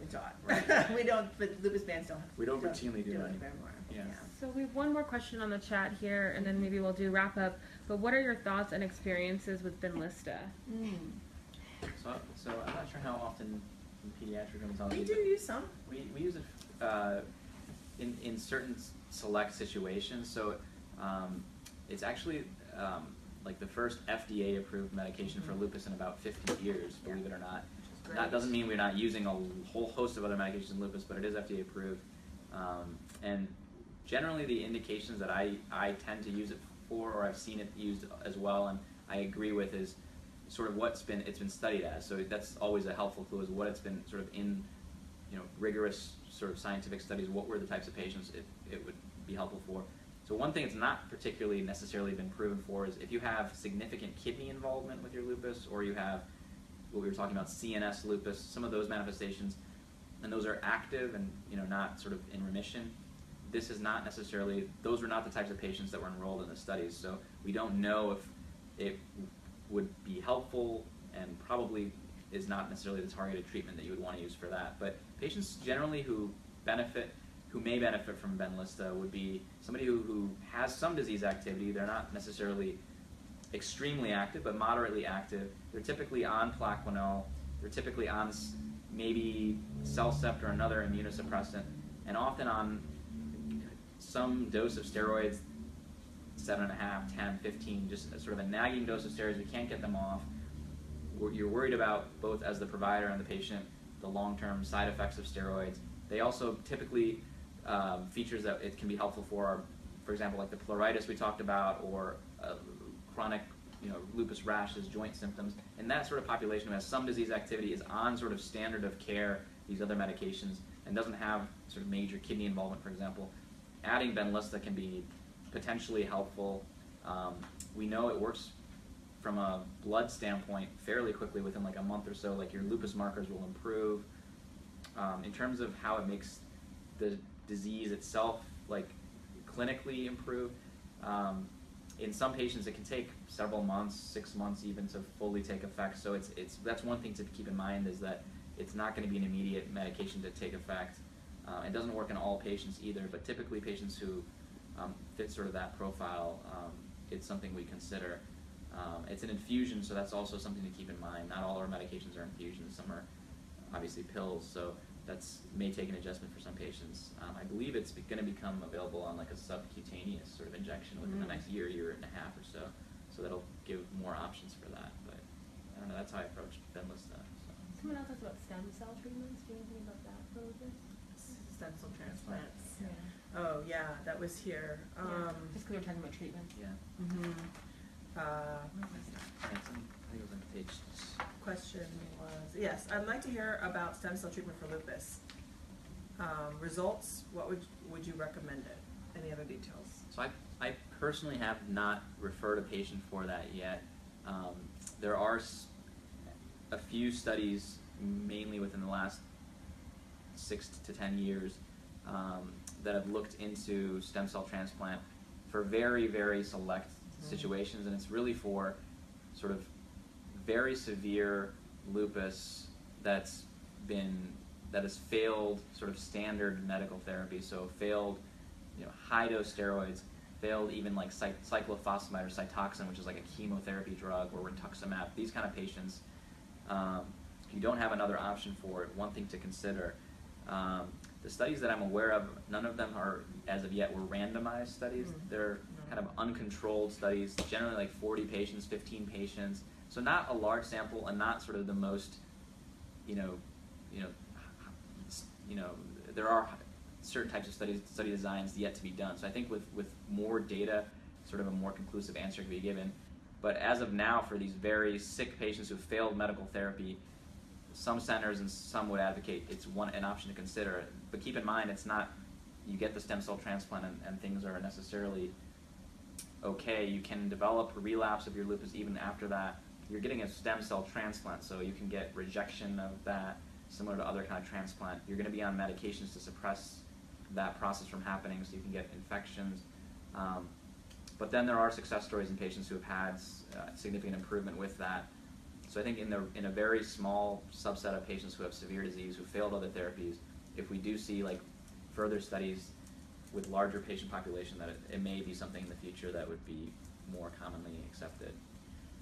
we're taught. Right. We don't, but lupus bands don't. We don't routinely do that anymore. Yeah. So we have one more question on the chat here, and then maybe we'll do wrap up. But what are your thoughts and experiences with Benlysta? Mm. So I'm not sure how often in pediatric dermatology we do use some. We use it in certain select situations. So it's actually like the first FDA-approved medication mm-hmm. for lupus in about 50 years, believe it or not. That doesn't mean we're not using a whole host of other medications in lupus, but it is FDA-approved. And generally, the indications that I tend to use it for, or I've seen it used as well, and I agree with, is sort of it's been studied as. So that's always a helpful clue, is what it's been sort of in, you know, rigorous sort of scientific studies. What were the types of patients it would be helpful for? So one thing it's not particularly necessarily been proven for is if you have significant kidney involvement with your lupus, or you have what we were talking about, CNS lupus, some of those manifestations, and those are active and, you know, not sort of in remission. This is not necessarily; those were not the types of patients that were enrolled in the studies. So we don't know if it would be helpful, and probably is not necessarily the targeted treatment that you would want to use for that. But patients generally who may benefit from Benlysta would be somebody who has some disease activity. They're not necessarily extremely active, but moderately active. They're typically on Plaquenil. They're typically on maybe CellCept or another immunosuppressant, and often on some dose of steroids, 7.5, 10, 15, just sort of a nagging dose of steroids. We can't get them off. You're worried about, both as the provider and the patient, the long-term side effects of steroids. They also typically, features that it can be helpful for are, for example, like the pleuritis we talked about, or chronic, you know, lupus rashes, joint symptoms. And that sort of population who has some disease activity is on sort of standard of care, these other medications, and doesn't have sort of major kidney involvement, for example. Adding Benlysta can be potentially helpful. We know it works from a blood standpoint fairly quickly, within like a month or so. Like, your lupus markers will improve. In terms of how it makes the disease itself, like, clinically improve, in some patients it can take several months, 6 months even, to fully take effect. So it's that's one thing to keep in mind, is that it's not going to be an immediate medication to take effect. It doesn't work in all patients either, but typically patients who fit sort of that profile, it's something we consider. It's an infusion, so that's also something to keep in mind. Not all our medications are infusions. Some are obviously pills, so that's may take an adjustment for some patients. I believe it's going to become available on like a subcutaneous sort of injection within the next year and a half or so. So that'll give more options for that. But I don't know, that's how I approached Benlysta. So. Someone else asked about stem cell treatments. Do you know anything about that for a bit? Stem cell transplants. Yeah. Oh yeah, that was here. Just because we were talking about treatment. Yeah. Mm-hmm. I think it was on page. Question was, yes, I'd like to hear about stem cell treatment for lupus. Results. What would you recommend it? Any other details? So I personally have not referred a patient for that yet. There are a few studies, mainly within the last 6 to 10 years. That have looked into stem cell transplant for very, very select situations, and it's really for sort of very severe lupus that has failed sort of standard medical therapy, so failed, you know, high dose steroids, failed even like cyclophosphamide or Cytoxan, which is like a chemotherapy drug, or Rituximab. These kind of patients, you don't have another option for it. One thing to consider. The studies that I'm aware of, none of them are, as of yet, were randomized studies. They're kind of uncontrolled studies, generally like 40 patients, 15 patients. So not a large sample, and not sort of the most, there are certain types of study designs yet to be done. So I think with more data, sort of a more conclusive answer can be given. But as of now, for these very sick patients who failed medical therapy, some centers and some would advocate it's an option to consider. But keep in mind, it's not, you get the stem cell transplant and things are necessarily okay. You can develop a relapse of your lupus even after that. You're getting a stem cell transplant, so you can get rejection of that, similar to other kind of transplant. You're going to be on medications to suppress that process from happening, so you can get infections. But then there are success stories in patients who have had significant improvement with that. So I think in a very small subset of patients who have severe disease, who failed other therapies, if we do see like further studies with larger patient population, that it may be something in the future that would be more commonly accepted.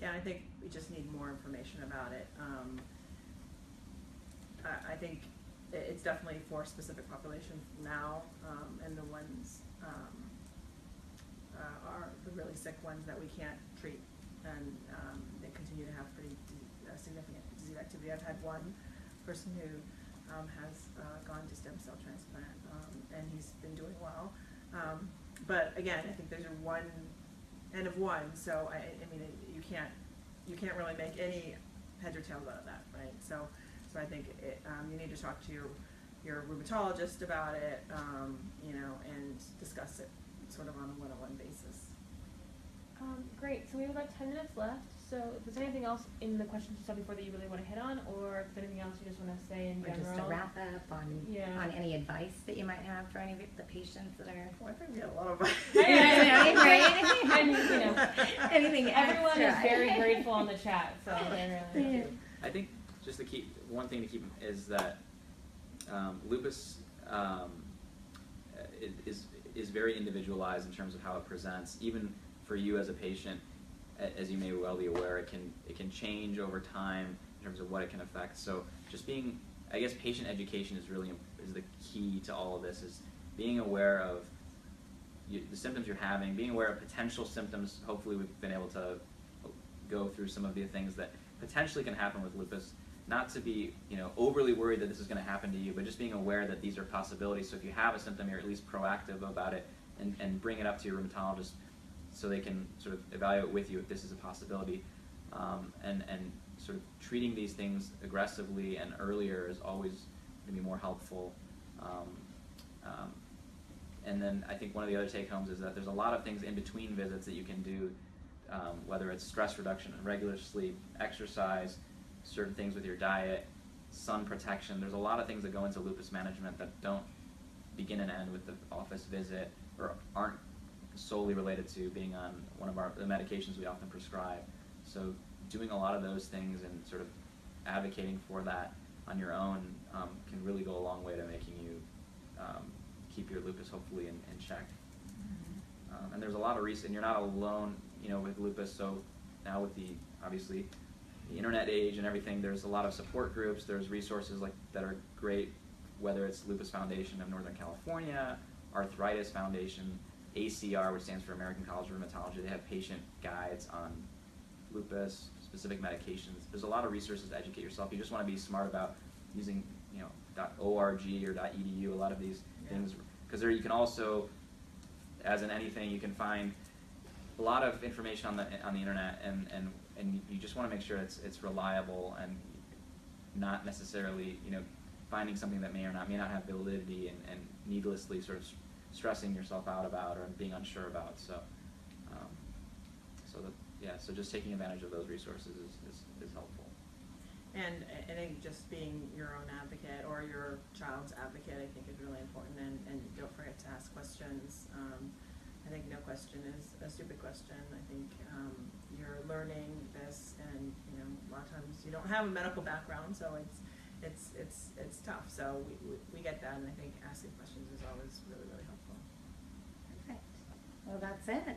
Yeah, I think we just need more information about it. I think it's definitely for specific populations now, and the ones are the really sick ones that we can't treat, and they continue to have pretty significant disease activity. I've had one person who has gone to stem cell transplant, and he's been doing well. But again, I think there's a one end of one, so I mean, you can't really make any heads or tails out of that, right? So I think you need to talk to your rheumatologist about it, and discuss it sort of on a one-on-one basis. Great. So we have about 10 minutes left. So if there's anything else in the questions you said before that you really want to hit on, or if there's anything else you just want to say in general. Or just a wrap up on any advice that you might have for any of the patients that are. Well, I think we had a lot of advice. I mean, anything. Everyone is very grateful on the chat, so they're really. Yeah. I think just to keep one thing to keep is that lupus is very individualized in terms of how it presents. Even for you as a patient, as you may well be aware, it can change over time in terms of what it can affect. So just being, I guess, patient education is the key to all of this. Is being aware of the symptoms you're having, being aware of potential symptoms. Hopefully, we've been able to go through some of the things that potentially can happen with lupus. Not to be, overly worried that this is going to happen to you, but just being aware that these are possibilities. So if you have a symptom, you're at least proactive about it, and bring it up to your rheumatologist so they can sort of evaluate with you if this is a possibility. And sort of treating these things aggressively and earlier is always going to be more helpful. And then I think one of the other take-homes is that there's a lot of things in between visits that you can do, whether it's stress reduction, regular sleep, exercise, certain things with your diet, sun protection. There's a lot of things that go into lupus management that don't begin and end with the office visit, or aren't solely related to being on one of the medications we often prescribe. So doing a lot of those things and sort of advocating for that on your own can really go a long way to making you keep your lupus hopefully in check. And there's a lot of reason, you're not alone, with lupus. So now with the internet age and everything, there's a lot of support groups, there's resources that are great, whether it's Lupus Foundation of Northern California, Arthritis Foundation, ACR, which stands for American College of Rheumatology. They have patient guides on lupus, specific medications. There's a lot of resources to educate yourself. You just want to be smart about using, .org or .edu, a lot of these things, because there you can also, as in anything, you can find a lot of information on the internet, and you just want to make sure it's reliable and not necessarily, finding something that may not have validity and needlessly sort of stressing yourself out about or being unsure about. So, so just taking advantage of those resources is helpful. And I think just being your own advocate or your child's advocate, I think, is really important. And don't forget to ask questions. I think no question is a stupid question. I think you're learning this A lot of times you don't have a medical background, so it's tough. So we get that, and I think asking questions is always really, really helpful. Perfect. Well, that's it.